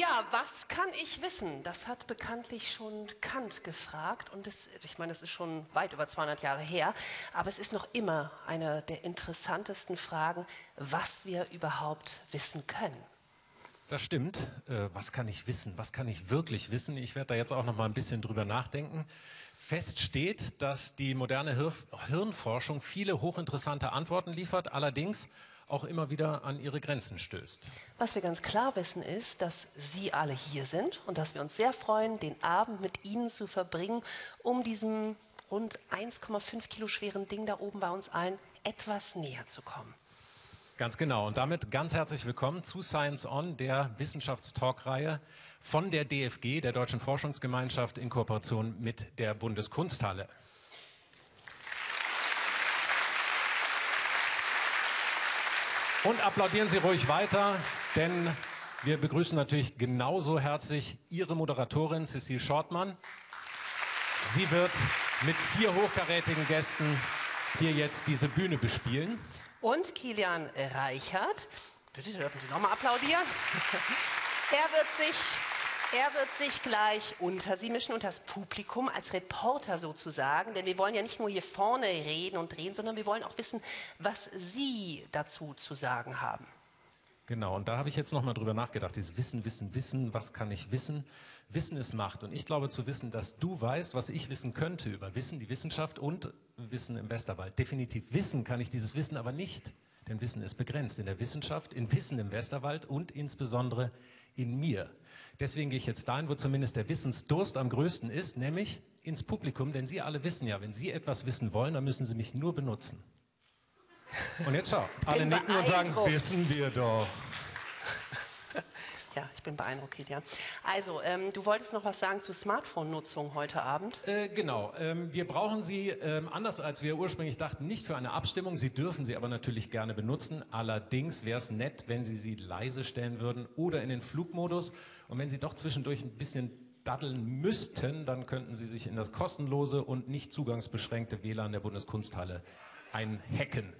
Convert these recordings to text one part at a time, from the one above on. Ja, was kann ich wissen? Das hat bekanntlich schon Kant gefragt und ich meine, das ist schon weit über 200 Jahre her, aber es ist noch immer eine der interessantesten Fragen, was wir überhaupt wissen können. Das stimmt. Was kann ich wissen? Was kann ich wirklich wissen? Ich werde da jetzt auch noch mal ein bisschen drüber nachdenken. Fest steht, dass die moderne Hirnforschung viele hochinteressante Antworten liefert, allerdings auch immer wieder an ihre Grenzen stößt. Was wir ganz klar wissen ist, dass Sie alle hier sind und dass wir uns sehr freuen, den Abend mit Ihnen zu verbringen, um diesem rund 1,5 Kilo schweren Ding da oben bei uns allen etwas näher zu kommen. Ganz genau. Und damit ganz herzlich willkommen zu SCIENCE ON, der Wissenschaftstalk-Reihe von der DFG, der Deutschen Forschungsgemeinschaft, in Kooperation mit der Bundeskunsthalle. Und applaudieren Sie ruhig weiter, denn wir begrüßen natürlich genauso herzlich Ihre Moderatorin Cecile Schortmann. Sie wird mit 4 hochkarätigen Gästen hier jetzt diese Bühne bespielen. Und Kilian Reichert, bitte dürfen Sie nochmal applaudieren. Er wird sich gleich unter Sie mischen, unter das Publikum, als Reporter sozusagen. Denn wir wollen ja nicht nur hier vorne reden und drehen, sondern wir wollen auch wissen, was Sie dazu zu sagen haben. Genau, und da habe ich jetzt nochmal drüber nachgedacht. Dieses Wissen, Wissen, Wissen, was kann ich wissen? Wissen ist Macht. Und ich glaube zu wissen, dass du weißt, was ich wissen könnte über Wissen, die Wissenschaft und Wissen im Westerwald. Definitiv wissen kann ich dieses Wissen aber nicht, denn Wissen ist begrenzt in der Wissenschaft, in Wissen im Westerwald und insbesondere in mir. Deswegen gehe ich jetzt dahin, wo zumindest der Wissensdurst am größten ist, nämlich ins Publikum, denn Sie alle wissen ja, wenn Sie etwas wissen wollen, dann müssen Sie mich nur benutzen. Und jetzt schau, alle nicken und sagen, wissen wir doch. Ja, ich bin beeindruckt, Kilian. Also, du wolltest noch was sagen zu Smartphone-Nutzung heute Abend? Genau. Wir brauchen sie, anders als wir ursprünglich dachten, nicht für eine Abstimmung. Sie dürfen sie aber natürlich gerne benutzen. Allerdings wäre es nett, wenn Sie sie leise stellen würden oder in den Flugmodus. Und wenn Sie doch zwischendurch ein bisschen daddeln müssten, dann könnten Sie sich in das kostenlose und nicht zugangsbeschränkte WLAN der Bundeskunsthalle einhacken.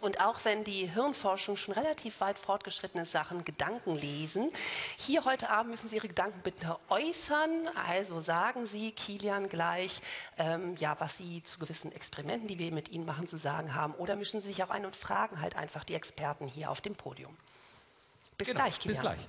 Und auch wenn die Hirnforschung schon relativ weit fortgeschrittene Sachen Gedanken lesen, hier heute Abend müssen Sie Ihre Gedanken bitte äußern. Also sagen Sie, Kilian, gleich, was Sie zu gewissen Experimenten, die wir mit Ihnen machen, zu sagen haben. Oder mischen Sie sich auch ein und fragen halt einfach die Experten hier auf dem Podium. Bis gleich, Kilian. Bis gleich.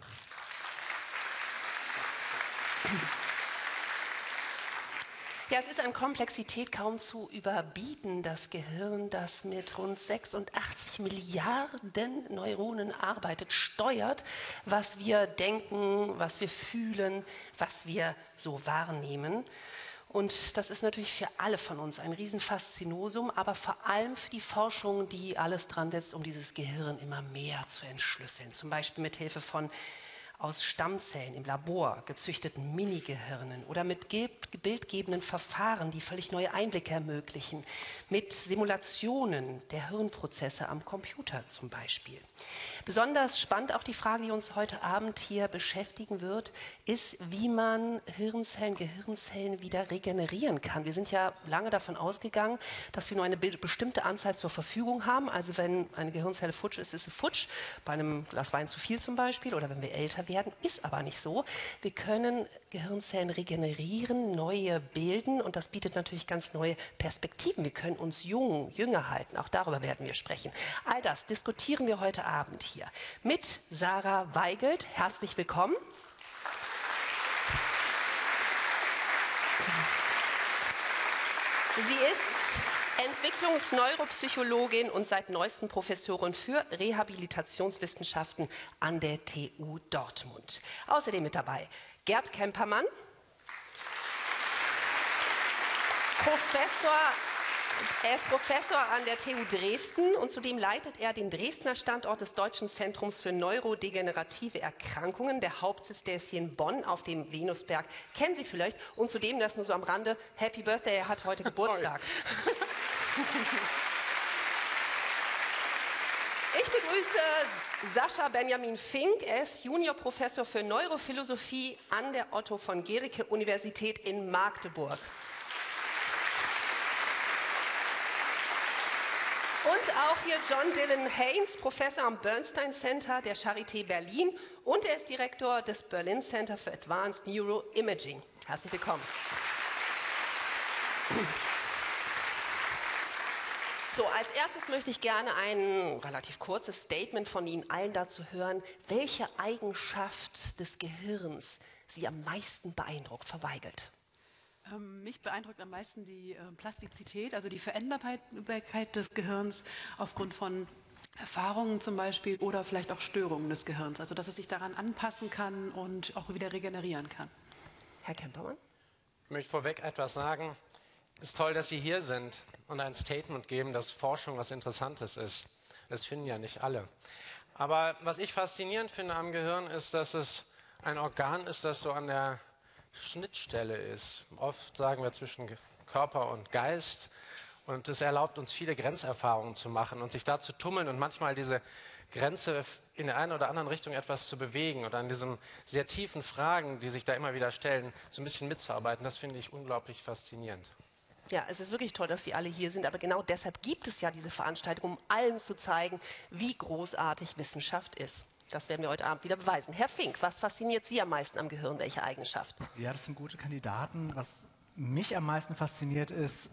Ja, es ist an Komplexität kaum zu überbieten, das Gehirn, das mit rund 86 Milliarden Neuronen arbeitet, steuert, was wir denken, was wir fühlen, was wir so wahrnehmen. Und das ist natürlich für alle von uns ein Riesenfaszinosum, aber vor allem für die Forschung, die alles dran setzt, um dieses Gehirn immer mehr zu entschlüsseln. Zum Beispiel mit Hilfe von aus Stammzellen im Labor gezüchteten Minigehirnen oder mit bildgebenden Verfahren, die völlig neue Einblicke ermöglichen, mit Simulationen der Hirnprozesse am Computer zum Beispiel. Besonders spannend auch die Frage, die uns heute Abend hier beschäftigen wird, ist, wie man Hirnzellen, Gehirnzellen wieder regenerieren kann. Wir sind ja lange davon ausgegangen, dass wir nur eine bestimmte Anzahl zur Verfügung haben. Also wenn eine Gehirnzelle futsch ist, ist sie futsch. Bei einem Glas Wein zu viel zum Beispiel oder wenn wir älter werden, ist aber nicht so. Wir können Gehirnzellen regenerieren, neue bilden und das bietet natürlich ganz neue Perspektiven. Wir können uns jünger halten, auch darüber werden wir sprechen. All das diskutieren wir heute Abend hier mit Sarah Weigelt. Herzlich willkommen. Sie ist Entwicklungsneuropsychologin und seit neuestem Professorin für Rehabilitationswissenschaften an der TU Dortmund. Außerdem mit dabei Gerd Kempermann, Er ist Professor an der TU Dresden und zudem leitet er den Dresdner Standort des Deutschen Zentrums für neurodegenerative Erkrankungen. Der Hauptsitz, der ist hier in Bonn auf dem Venusberg. Kennen Sie vielleicht. Und zudem, das nur so am Rande, Happy Birthday, er hat heute Geburtstag. Ich begrüße Sascha Benjamin Fink. Er ist Juniorprofessor für Neurophilosophie an der Otto-von-Guericke-Universität in Magdeburg. Und auch hier John Dylan Haynes, Professor am Bernstein Center der Charité Berlin, und er ist Direktor des Berlin Center for Advanced Neuroimaging. Herzlich willkommen. So, als erstes möchte ich gerne ein relativ kurzes Statement von Ihnen allen dazu hören, welche Eigenschaft des Gehirns Sie am meisten beeindruckt, verweigelt. Mich beeindruckt am meisten die Plastizität, also die Veränderbarkeit des Gehirns aufgrund von Erfahrungen zum Beispiel oder vielleicht auch Störungen des Gehirns, also dass es sich daran anpassen kann und auch wieder regenerieren kann. Herr Kempermann? Ich möchte vorweg etwas sagen. Es ist toll, dass Sie hier sind und ein Statement geben, dass Forschung was Interessantes ist. Das finden ja nicht alle. Aber was ich faszinierend finde am Gehirn ist, dass es ein Organ ist, das so an der Schnittstelle ist. Oft sagen wir zwischen Körper und Geist, und es erlaubt uns, viele Grenzerfahrungen zu machen und sich da zu tummeln und manchmal diese Grenze in der einen oder anderen Richtung etwas zu bewegen oder an diesen sehr tiefen Fragen, die sich da immer wieder stellen, so ein bisschen mitzuarbeiten. Das finde ich unglaublich faszinierend. Ja, es ist wirklich toll, dass Sie alle hier sind, aber genau deshalb gibt es ja diese Veranstaltung, um allen zu zeigen, wie großartig Wissenschaft ist. Das werden wir heute Abend wieder beweisen. Herr Fink, was fasziniert Sie am meisten am Gehirn? Welche Eigenschaft? Ja, das sind gute Kandidaten. Was mich am meisten fasziniert ist,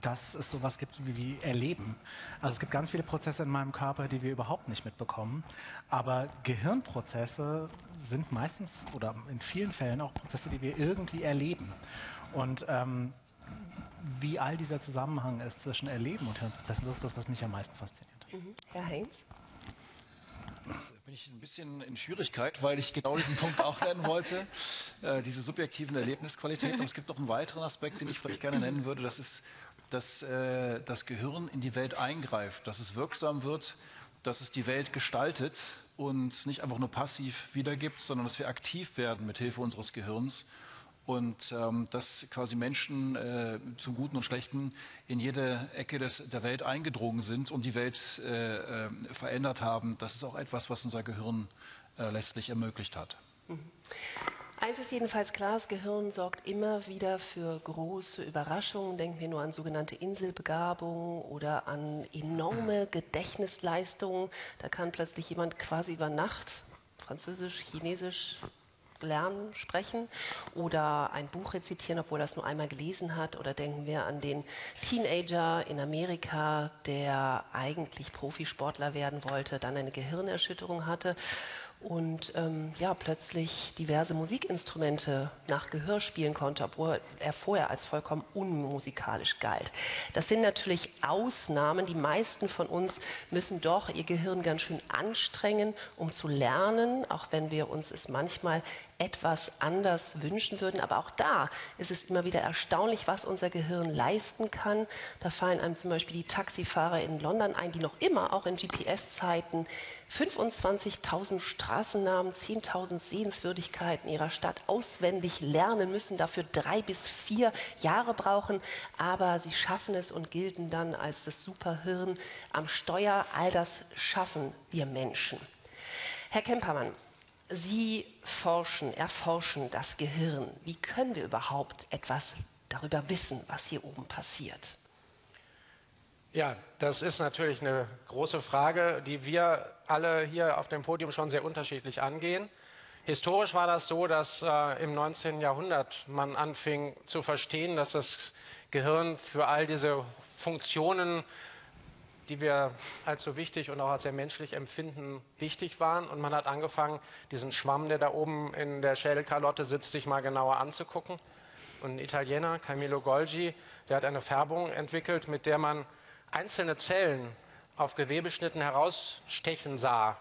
dass es sowas gibt wie Erleben. Also es gibt ganz viele Prozesse in meinem Körper, die wir überhaupt nicht mitbekommen. Aber Gehirnprozesse sind meistens oder in vielen Fällen auch Prozesse, die wir irgendwie erleben. Und wie all dieser Zusammenhang ist zwischen Erleben und Hirnprozessen, das ist das, was mich am meisten fasziniert. Mhm. Herr Haynes? Bin ich ein bisschen in Schwierigkeit, weil ich genau diesen Punkt auch nennen wollte, diese subjektiven Erlebnisqualitäten. Und es gibt noch einen weiteren Aspekt, den ich vielleicht gerne nennen würde, das ist, dass das Gehirn in die Welt eingreift, dass es wirksam wird, dass es die Welt gestaltet und nicht einfach nur passiv wiedergibt, sondern dass wir aktiv werden mit Hilfe unseres Gehirns und dass quasi Menschen zum Guten und Schlechten in jede Ecke der Welt eingedrungen sind und die Welt verändert haben. Das ist auch etwas, was unser Gehirn letztlich ermöglicht hat. Mhm. Eins ist jedenfalls klar, das Gehirn sorgt immer wieder für große Überraschungen. Denken wir nur an sogenannte Inselbegabungen oder an enorme Gedächtnisleistungen. Da kann plötzlich jemand quasi über Nacht Französisch, Chinesisch lernen, sprechen oder ein Buch rezitieren, obwohl er es nur einmal gelesen hat. Oder denken wir an den Teenager in Amerika, der eigentlich Profisportler werden wollte, dann eine Gehirnerschütterung hatte und ja, plötzlich diverse Musikinstrumente nach Gehör spielen konnte, obwohl er vorher als vollkommen unmusikalisch galt. Das sind natürlich Ausnahmen. Die meisten von uns müssen doch ihr Gehirn ganz schön anstrengen, um zu lernen, auch wenn wir uns es manchmal etwas anders wünschen würden. Aber auch da ist es immer wieder erstaunlich, was unser Gehirn leisten kann. Da fallen einem zum Beispiel die Taxifahrer in London ein, die noch immer, auch in GPS-Zeiten, 25.000 Straßennamen, 10.000 Sehenswürdigkeiten ihrer Stadt auswendig lernen müssen, dafür 3 bis 4 Jahre brauchen. Aber sie schaffen es und gelten dann als das Superhirn am Steuer. All das schaffen wir Menschen. Herr Kempermann, Sie erforschen das Gehirn. Wie können wir überhaupt etwas darüber wissen, was hier oben passiert? Ja, das ist natürlich eine große Frage, die wir alle hier auf dem Podium schon sehr unterschiedlich angehen. Historisch war das so, dass im 19. Jahrhundert man anfing zu verstehen, dass das Gehirn für all diese Funktionen, die wir als so wichtig und auch als sehr menschlich empfinden, wichtig waren. Und man hat angefangen, diesen Schwamm, der da oben in der Schädelkalotte sitzt, sich mal genauer anzugucken. Und ein Italiener, Camillo Golgi, der hat eine Färbung entwickelt, mit der man einzelne Zellen auf Gewebeschnitten herausstechen sah.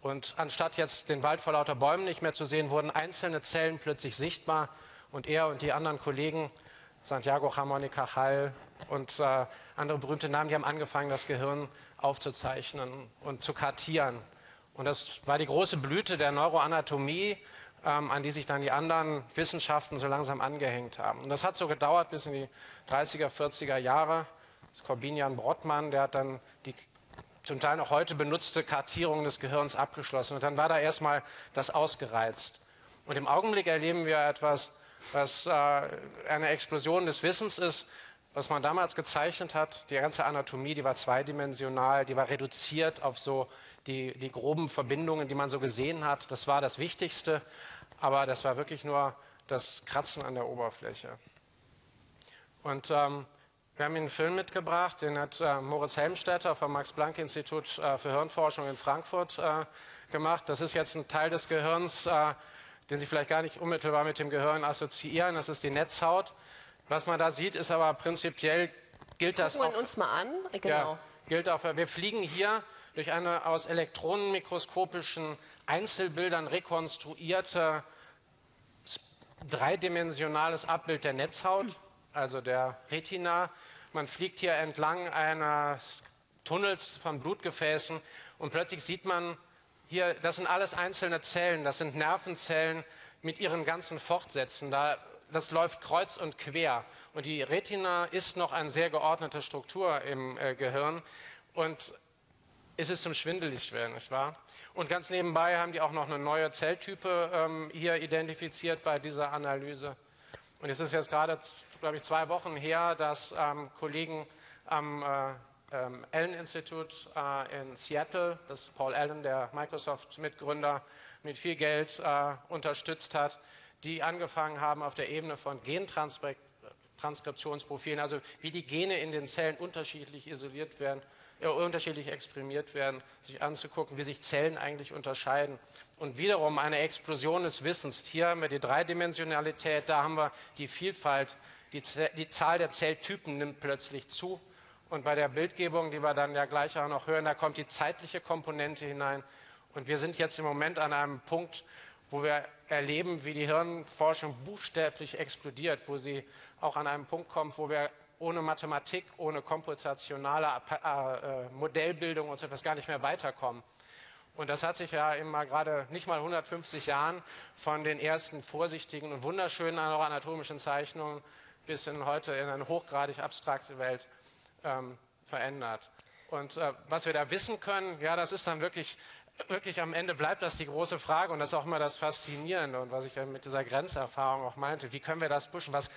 Und anstatt jetzt den Wald vor lauter Bäumen nicht mehr zu sehen, wurden einzelne Zellen plötzlich sichtbar. Und er und die anderen Kollegen, Santiago Ramón y Cajal und andere berühmte Namen, die haben angefangen, das Gehirn aufzuzeichnen und zu kartieren. Und das war die große Blüte der Neuroanatomie, an die sich dann die anderen Wissenschaften so langsam angehängt haben. Und das hat so gedauert bis in die 30er, 40er Jahre. Das Korbinian Brodmann, der hat dann die zum Teil noch heute benutzte Kartierung des Gehirns abgeschlossen. Und dann war da erstmal das ausgereizt. Und im Augenblick erleben wir etwas, was eine Explosion des Wissens ist, was man damals gezeichnet hat, die ganze Anatomie, die war zweidimensional, die war reduziert auf so die groben Verbindungen, die man so gesehen hat. Das war das Wichtigste, aber das war wirklich nur das Kratzen an der Oberfläche. Und wir haben Ihnen einen Film mitgebracht, den hat Moritz Helmstädter vom Max-Planck-Institut für Hirnforschung in Frankfurt gemacht. Das ist jetzt ein Teil des Gehirns, den Sie vielleicht gar nicht unmittelbar mit dem Gehirn assoziieren. Das ist die Netzhaut. Was man da sieht, ist aber prinzipiell, gilt das auch... Gucken wir uns mal an. Genau. Ja, gilt auch, wir fliegen hier durch eine aus elektronenmikroskopischen Einzelbildern rekonstruierte dreidimensionales Abbild der Netzhaut, also der Retina. Man fliegt hier entlang eines Tunnels von Blutgefäßen und plötzlich sieht man hier, das sind alles einzelne Zellen, das sind Nervenzellen mit ihren ganzen Fortsätzen da. Das läuft kreuz und quer und die Retina ist noch eine sehr geordnete Struktur im Gehirn und es ist zum Schwindeligwerden, nicht wahr? Und ganz nebenbei haben die auch noch eine neue Zelltype hier identifiziert bei dieser Analyse. Und es ist jetzt gerade, glaube ich, 2 Wochen her, dass Kollegen am Allen-Institut in Seattle, das ist Paul Allen, der Microsoft-Mitgründer, mit viel Geld unterstützt hat, die angefangen haben auf der Ebene von Gentranskriptionsprofilen, also wie die Gene in den Zellen unterschiedlich isoliert werden, unterschiedlich exprimiert werden, sich anzugucken, wie sich Zellen eigentlich unterscheiden. Und wiederum eine Explosion des Wissens. Hier haben wir die Dreidimensionalität, da haben wir die Vielfalt, die Zahl der Zelltypen nimmt plötzlich zu. Und bei der Bildgebung, die wir dann ja gleich auch noch hören, da kommt die zeitliche Komponente hinein. Und wir sind jetzt im Moment an einem Punkt, wo wir erleben, wie die Hirnforschung buchstäblich explodiert, wo sie auch an einem Punkt kommt, wo wir ohne Mathematik, ohne computationale Modellbildung und so etwas gar nicht mehr weiterkommen. Und das hat sich ja immer gerade nicht mal 150 Jahren von den ersten vorsichtigen und wunderschönen anatomischen Zeichnungen bis in heute in eine hochgradig abstrakte Welt verändert. Und was wir da wissen können, ja, das ist dann wirklich am Ende bleibt das die große Frage und das ist auch immer das Faszinierende und was ich ja mit dieser Grenzerfahrung auch meinte, wie können wir das pushen, was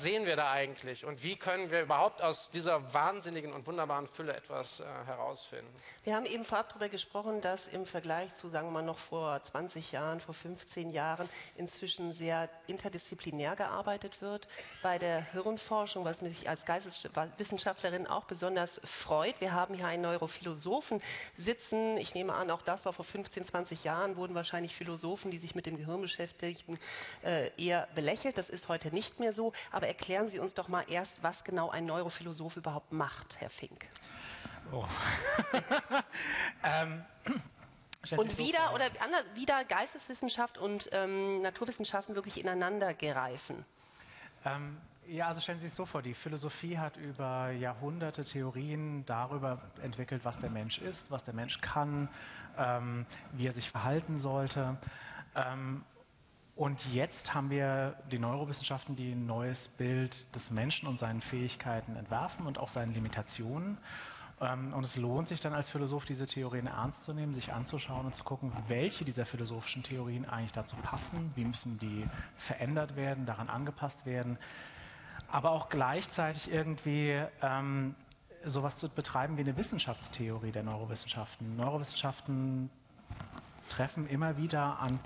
sehen wir da eigentlich und wie können wir überhaupt aus dieser wahnsinnigen und wunderbaren Fülle etwas herausfinden. Wir haben eben vorab darüber gesprochen, dass im Vergleich zu, sagen wir mal, noch vor 20 Jahren, vor 15 Jahren inzwischen sehr interdisziplinär gearbeitet wird bei der Hirnforschung, was mich als Geisteswissenschaftlerin auch besonders freut. Wir haben hier einen Neurophilosophen sitzen. Ich nehme an, auch das war vor 15, 20 Jahren, wurden wahrscheinlich Philosophen, die sich mit dem Gehirn beschäftigten, eher belächelt. Das ist heute nicht mehr so, aber erklären Sie uns doch mal erst, was genau ein Neurophilosoph überhaupt macht, Herr Fink. Oh. Und wieder, oder anders, wieder Geisteswissenschaft und Naturwissenschaften wirklich ineinander gereifen. Ja, also stellen Sie sich so vor, die Philosophie hat über Jahrhunderte Theorien darüber entwickelt, was der Mensch ist, was der Mensch kann, wie er sich verhalten sollte. Und jetzt haben wir die Neurowissenschaften, die ein neues Bild des Menschen und seinen Fähigkeiten entwerfen und auch seinen Limitationen. Und es lohnt sich dann als Philosoph, diese Theorien ernst zu nehmen, sich anzuschauen und zu gucken, welche dieser philosophischen Theorien eigentlich dazu passen, wie müssen die verändert werden, daran angepasst werden, aber auch gleichzeitig irgendwie sowas zu betreiben wie eine Wissenschaftstheorie der Neurowissenschaften. Neurowissenschaften treffen immer wieder an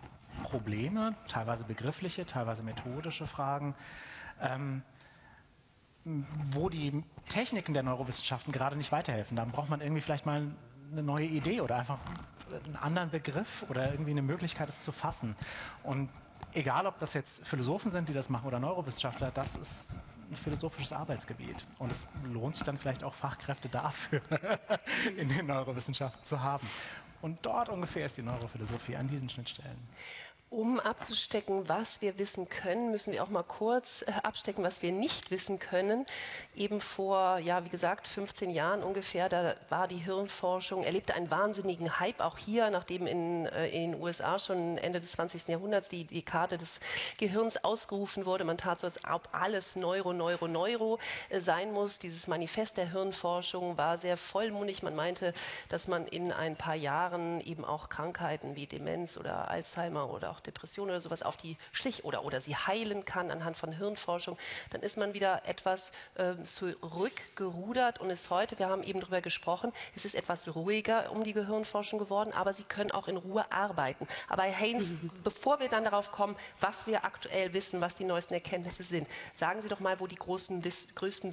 Probleme, teilweise begriffliche, teilweise methodische Fragen, wo die Techniken der Neurowissenschaften gerade nicht weiterhelfen. Dann braucht man irgendwie vielleicht mal eine neue Idee oder einfach einen anderen Begriff oder irgendwie eine Möglichkeit, es zu fassen. Und egal, ob das jetzt Philosophen sind, die das machen oder Neurowissenschaftler, das ist ein philosophisches Arbeitsgebiet. Und es lohnt sich dann vielleicht auch Fachkräfte dafür in den Neurowissenschaften zu haben. Und dort ungefähr ist die Neurophilosophie an diesen Schnittstellen. Um abzustecken, was wir wissen können, müssen wir auch mal kurz abstecken, was wir nicht wissen können. Eben vor, ja, wie gesagt, 15 Jahren ungefähr, da war die Hirnforschung, erlebte einen wahnsinnigen Hype, auch hier, nachdem in den USA schon Ende des 20. Jahrhunderts die Dekade des Gehirns ausgerufen wurde. Man tat so, als ob alles Neuro, Neuro, Neuro sein muss. Dieses Manifest der Hirnforschung war sehr vollmundig. Man meinte, dass man in ein paar Jahren eben auch Krankheiten wie Demenz oder Alzheimer oder auch Depressionen oder sowas auf die Schlich oder sie heilen kann anhand von Hirnforschung, dann ist man wieder etwas zurückgerudert und ist heute, wir haben eben darüber gesprochen, es ist etwas ruhiger um die Gehirnforschung geworden, aber sie können auch in Ruhe arbeiten. Aber Haynes, bevor wir dann darauf kommen, was wir aktuell wissen, was die neuesten Erkenntnisse sind, sagen Sie doch mal, wo die größten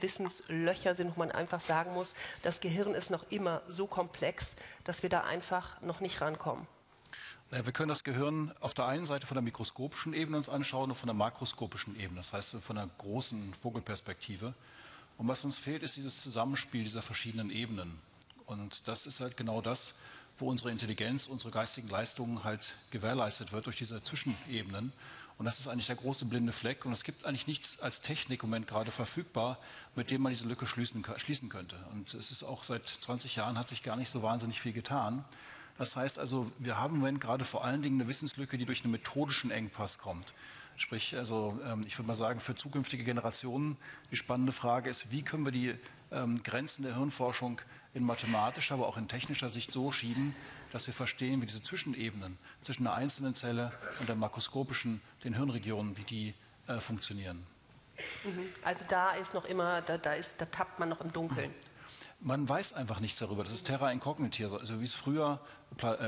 Wissenslöcher sind, wo man einfach sagen muss, das Gehirn ist noch immer so komplex, dass wir da einfach noch nicht rankommen. Wir können das Gehirn auf der einen Seite von der mikroskopischen Ebene uns anschauen und von der makroskopischen Ebene, das heißt von der großen Vogelperspektive. Und was uns fehlt, ist dieses Zusammenspiel dieser verschiedenen Ebenen. Und das ist halt genau das, wo unsere Intelligenz, unsere geistigen Leistungen halt gewährleistet wird durch diese Zwischenebenen. Und das ist eigentlich der große blinde Fleck. Und es gibt eigentlich nichts als Technik im Moment gerade verfügbar, mit dem man diese Lücke schließen könnte. Und es ist auch seit 20 Jahren hat sich gar nicht so wahnsinnig viel getan. Das heißt also, wir haben im Moment gerade vor allen Dingen eine Wissenslücke, die durch einen methodischen Engpass kommt. Sprich, also ich würde mal sagen, für zukünftige Generationen die spannende Frage ist, wie können wir die Grenzen der Hirnforschung in mathematischer, aber auch in technischer Sicht so schieben, dass wir verstehen, wie diese Zwischenebenen zwischen einer einzelnen Zelle und der makroskopischen, den Hirnregionen, wie die funktionieren. Also da ist noch immer, da tappt man noch im Dunkeln. Man weiß einfach nichts darüber. Das ist terra incognita. Also wie es früher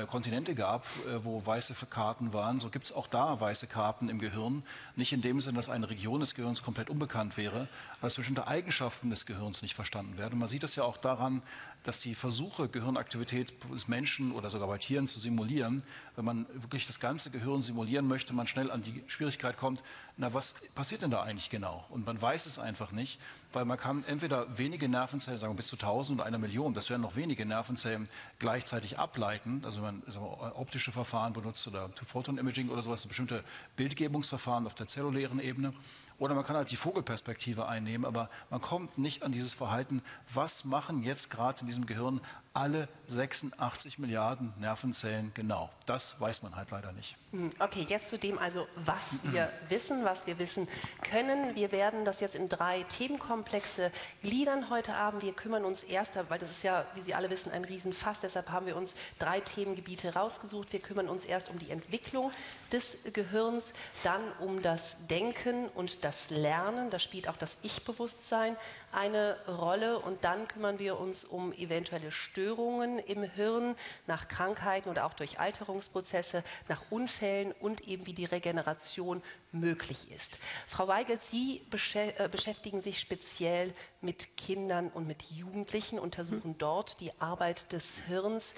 Kontinente gab, wo weiße Karten waren, so gibt es auch da weiße Karten im Gehirn. Nicht in dem Sinne, dass eine Region des Gehirns komplett unbekannt wäre, aber dass bestimmte Eigenschaften des Gehirns nicht verstanden werden. Und man sieht das ja auch daran, dass die Versuche, Gehirnaktivität des Menschen oder sogar bei Tieren zu simulieren, wenn man wirklich das ganze Gehirn simulieren möchte, man schnell an die Schwierigkeit kommt, na, was passiert denn da eigentlich genau? Und man weiß es einfach nicht, weil man kann entweder wenige Nervenzellen, sagen wir bis zu 1000 und 1 Million, das wären noch wenige Nervenzellen, gleichzeitig ableiten. Also wenn man optische Verfahren benutzt oder Two-Photon-Imaging oder sowas, bestimmte Bildgebungsverfahren auf der zellulären Ebene. Oder man kann halt die Vogelperspektive einnehmen, aber man kommt nicht an dieses Verhalten, was machen jetzt gerade in diesem Gehirn alle 86 Milliarden Nervenzellen genau. Das weiß man halt leider nicht. Okay, jetzt zu dem also, was wir wissen, was wir wissen können. Wir werden das jetzt in 3 Themenkomplexe gliedern heute Abend. Wir kümmern uns erst, weil das ist ja, wie Sie alle wissen, ein Riesenfass, deshalb haben wir uns 3 Themengebiete rausgesucht. Wir kümmern uns erst um die Entwicklung des Gehirns, dann um das Denken und das Lernen, da spielt auch das Ich-Bewusstsein eine Rolle und dann kümmern wir uns um eventuelle Störungen im Hirn nach Krankheiten oder auch durch Alterungsprozesse, nach Unfällen und eben wie die Regeneration möglich ist. Frau Weigelt, Sie beschäftigen sich speziell mit Kindern und mit Jugendlichen, untersuchen dort die Arbeit des Hirns.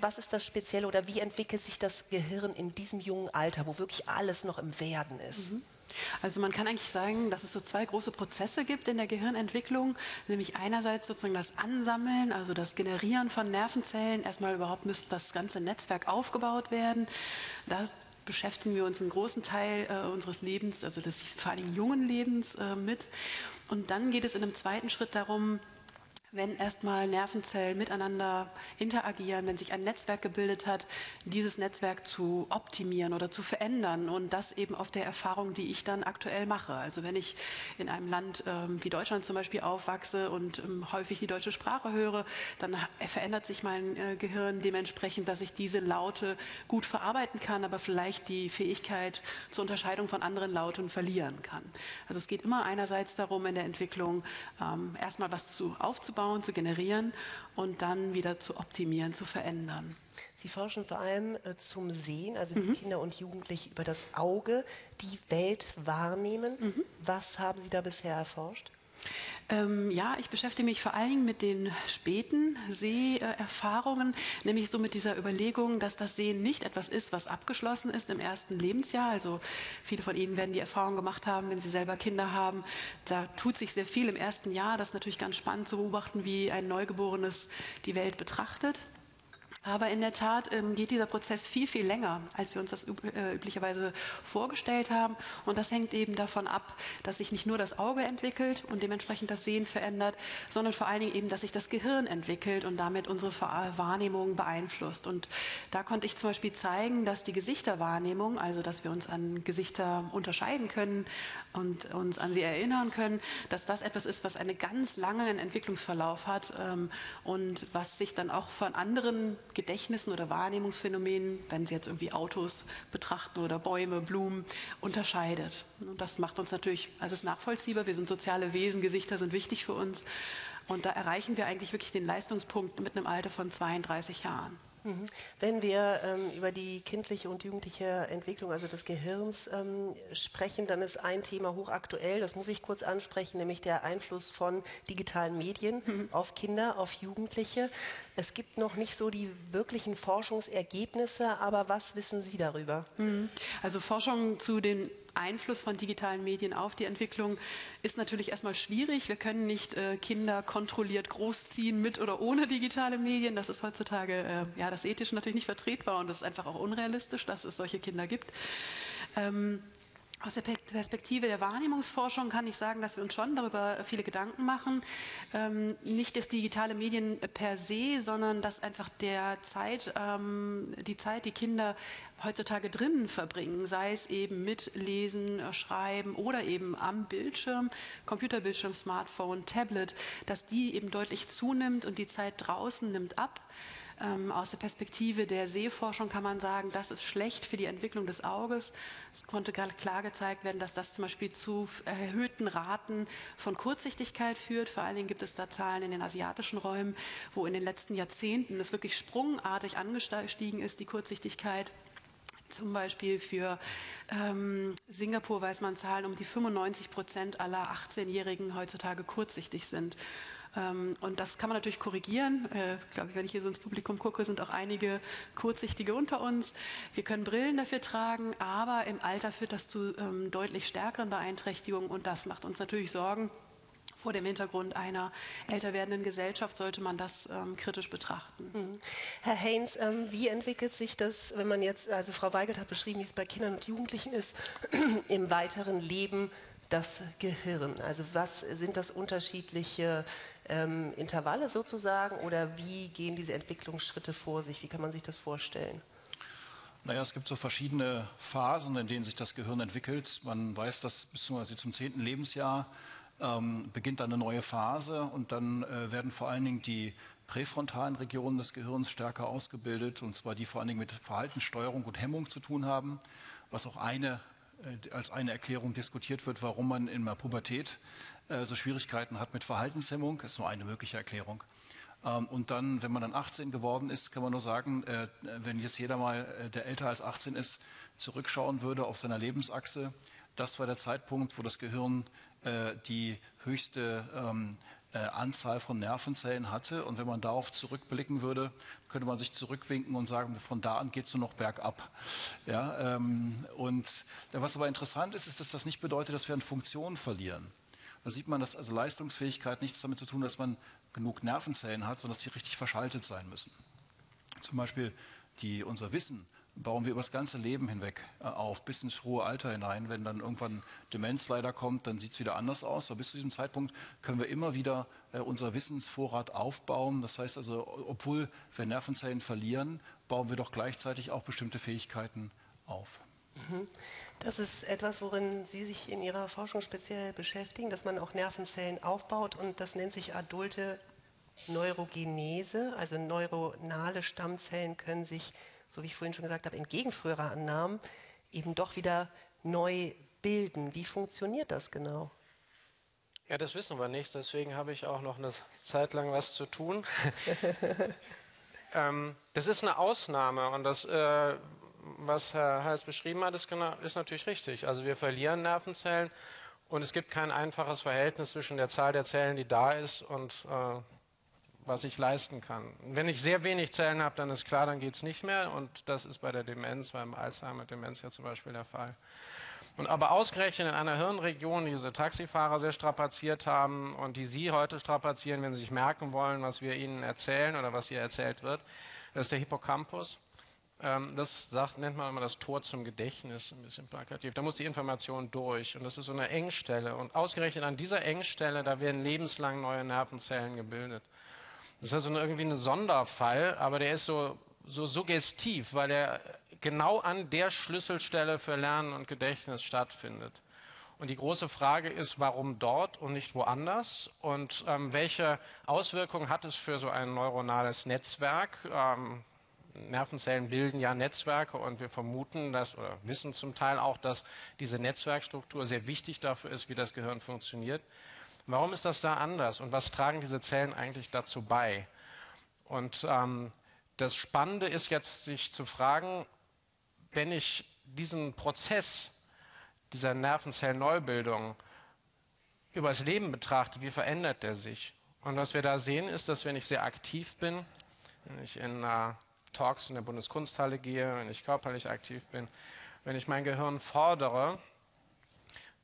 Was ist das Spezielle oder wie entwickelt sich das Gehirn in diesem jungen Alter, wo wirklich alles noch im Werden ist? Also man kann eigentlich sagen, dass es so 2 große Prozesse gibt in der Gehirnentwicklung, nämlich einerseits sozusagen das Ansammeln, also das Generieren von Nervenzellen. Erstmal überhaupt müsste das ganze Netzwerk aufgebaut werden. Das beschäftigen wir uns einen großen Teil unseres Lebens, also des vor allem jungen Lebens mit. Und dann geht es in einem zweiten Schritt darum, wenn erstmal Nervenzellen miteinander interagieren, wenn sich ein Netzwerk gebildet hat, dieses Netzwerk zu optimieren oder zu verändern und das eben auf der Erfahrung, die ich dann aktuell mache. Also wenn ich in einem Land wie Deutschland zum Beispiel aufwachse und häufig die deutsche Sprache höre, dann verändert sich mein Gehirn dementsprechend, dass ich diese Laute gut verarbeiten kann, aber vielleicht die Fähigkeit zur Unterscheidung von anderen Lauten verlieren kann. Also es geht immer einerseits darum, in der Entwicklung erstmal was aufzubauen, zu generieren und dann wieder zu optimieren, zu verändern. Sie forschen vor allem zum Sehen, also für Kinder und Jugendliche über das Auge, die Welt wahrnehmen. Was haben Sie da bisher erforscht? Ja, ich beschäftige mich vor allen Dingen mit den späten Seherfahrungen, nämlich so mit dieser Überlegung, dass das Sehen nicht etwas ist, was abgeschlossen ist im ersten Lebensjahr. Also viele von Ihnen werden die Erfahrung gemacht haben, wenn Sie selber Kinder haben. Da tut sich sehr viel im ersten Jahr. Das ist natürlich ganz spannend zu beobachten, wie ein Neugeborenes die Welt betrachtet. Aber in der Tat geht dieser Prozess viel, viel länger, als wir uns das üblicherweise vorgestellt haben. Und das hängt eben davon ab, dass sich nicht nur das Auge entwickelt und dementsprechend das Sehen verändert, sondern vor allen Dingen eben, dass sich das Gehirn entwickelt und damit unsere Wahrnehmung beeinflusst. Und da konnte ich zum Beispiel zeigen, dass die Gesichterwahrnehmung, also dass wir uns an Gesichter unterscheiden können und uns an sie erinnern können, dass das etwas ist, was einen ganz langen Entwicklungsverlauf hat und was sich dann auch von anderen Gedächtnissen oder Wahrnehmungsphänomenen, wenn Sie jetzt irgendwie Autos betrachten oder Bäume, Blumen, unterscheidet. Und das macht uns natürlich, also es ist nachvollziehbar, wir sind soziale Wesen, Gesichter sind wichtig für uns. Und da erreichen wir eigentlich wirklich den Leistungspunkt mit einem Alter von 32 Jahren. Wenn wir über die kindliche und jugendliche Entwicklung, also des Gehirns, sprechen, dann ist ein Thema hochaktuell, das muss ich kurz ansprechen, nämlich der Einfluss von digitalen Medien auf Kinder, auf Jugendliche. Es gibt noch nicht so die wirklichen Forschungsergebnisse, aber was wissen Sie darüber? Also Forschung zu den Einfluss von digitalen Medien auf die Entwicklung ist natürlich erstmal schwierig. Wir können nicht Kinder kontrolliert großziehen mit oder ohne digitale Medien. Das ist heutzutage ja, das ethisch natürlich nicht vertretbar und das ist einfach auch unrealistisch, dass es solche Kinder gibt. Aus der Perspektive der Wahrnehmungsforschung kann ich sagen, dass wir uns schon darüber viele Gedanken machen. Nicht das digitale Medien per se, sondern dass einfach der Zeit, die Kinder heutzutage drinnen verbringen, sei es eben mit Lesen, Schreiben oder eben am Bildschirm, Computerbildschirm, Smartphone, Tablet, dass die eben deutlich zunimmt und die Zeit draußen nimmt ab. Aus der Perspektive der Sehforschung kann man sagen, das ist schlecht für die Entwicklung des Auges. Es konnte gerade klar gezeigt werden, dass das zum Beispiel zu erhöhten Raten von Kurzsichtigkeit führt. Vor allen Dingen gibt es da Zahlen in den asiatischen Räumen, wo in den letzten Jahrzehnten es wirklich sprungartig angestiegen ist, die Kurzsichtigkeit. Zum Beispiel für Singapur weiß man Zahlen, um die 95% aller 18-Jährigen heutzutage kurzsichtig sind. Und das kann man natürlich korrigieren. Glaube ich, wenn ich hier so ins Publikum gucke, sind auch einige Kurzsichtige unter uns. Wir können Brillen dafür tragen, aber im Alter führt das zu deutlich stärkeren Beeinträchtigungen und das macht uns natürlich Sorgen. Vor dem Hintergrund einer älter werdenden Gesellschaft sollte man das kritisch betrachten. Herr Haynes, wie entwickelt sich das, wenn man jetzt, also Frau Weigelt hat beschrieben, wie es bei Kindern und Jugendlichen ist, im weiteren Leben das Gehirn? Also was sind das unterschiedliche Intervalle sozusagen oder wie gehen diese Entwicklungsschritte vor sich? Wie kann man sich das vorstellen? Naja, es gibt so verschiedene Phasen, in denen sich das Gehirn entwickelt. Man weiß, dass bis zum 10. Lebensjahr beginnt dann eine neue Phase und dann werden vor allen Dingen die präfrontalen Regionen des Gehirns stärker ausgebildet, und zwar die vor allen Dingen mit Verhaltenssteuerung und Hemmung zu tun haben, was auch als eine Erklärung diskutiert wird, warum man in der Pubertät so Schwierigkeiten hat mit Verhaltenshemmung. Das ist nur eine mögliche Erklärung. Und dann, wenn man dann 18 geworden ist, kann man nur sagen, wenn jetzt jeder mal, der älter als 18 ist, zurückschauen würde auf seiner Lebensachse, das war der Zeitpunkt, wo das Gehirn die höchste Anzahl von Nervenzellen hatte. Und wenn man darauf zurückblicken würde, könnte man sich zurückwinken und sagen, von da an geht es nur noch bergab. Ja, und was aber interessant ist, ist, dass das nicht bedeutet, dass wir an Funktionen verlieren. Da sieht man, dass also Leistungsfähigkeit nichts damit zu tun hat, dass man genug Nervenzellen hat, sondern dass die richtig verschaltet sein müssen. Zum Beispiel unser Wissen bauen wir über das ganze Leben hinweg auf, bis ins hohe Alter hinein. Wenn dann irgendwann Demenz leider kommt, dann sieht es wieder anders aus. Aber bis zu diesem Zeitpunkt können wir immer wieder unser Wissensvorrat aufbauen. Das heißt also, obwohl wir Nervenzellen verlieren, bauen wir doch gleichzeitig auch bestimmte Fähigkeiten auf. Das ist etwas, worin Sie sich in Ihrer Forschung speziell beschäftigen, dass man auch Nervenzellen aufbaut, und das nennt sich adulte Neurogenese, also neuronale Stammzellen können sich, so wie ich vorhin schon gesagt habe, entgegen früherer Annahmen eben doch wieder neu bilden. Wie funktioniert das genau? Ja, das wissen wir nicht, deswegen habe ich auch noch eine Zeit lang was zu tun. Das ist eine Ausnahme, und das, was Herr Haynes beschrieben hat, ist natürlich richtig. Also wir verlieren Nervenzellen und es gibt kein einfaches Verhältnis zwischen der Zahl der Zellen, die da ist, und was ich leisten kann. Wenn ich sehr wenig Zellen habe, dann ist klar, dann geht es nicht mehr, und das ist bei der Demenz, beim Alzheimer-Demenz ja zum Beispiel der Fall. Und aber ausgerechnet in einer Hirnregion, die diese Taxifahrer sehr strapaziert haben und die Sie heute strapazieren, wenn Sie sich merken wollen, was wir Ihnen erzählen oder was hier erzählt wird, das ist der Hippocampus. Das nennt man immer das Tor zum Gedächtnis, ein bisschen plakativ. Da muss die Information durch, und das ist so eine Engstelle. Und ausgerechnet an dieser Engstelle, da werden lebenslang neue Nervenzellen gebildet. Das ist also irgendwie ein Sonderfall, aber der ist so suggestiv, weil er genau an der Schlüsselstelle für Lernen und Gedächtnis stattfindet. Und die große Frage ist, warum dort und nicht woanders? Und welche Auswirkungen hat es für so ein neuronales Netzwerk? Nervenzellen bilden ja Netzwerke und wir vermuten das oder wissen zum Teil auch, dass diese Netzwerkstruktur sehr wichtig dafür ist, wie das Gehirn funktioniert. Warum ist das da anders und was tragen diese Zellen eigentlich dazu bei? Und das Spannende ist jetzt, sich zu fragen, wenn ich diesen Prozess dieser Nervenzellneubildung über das Leben betrachte, wie verändert der sich? Und was wir da sehen, ist, dass wenn ich sehr aktiv bin, wenn ich in Talks in der Bundeskunsthalle gehe, wenn ich körperlich aktiv bin, wenn ich mein Gehirn fordere,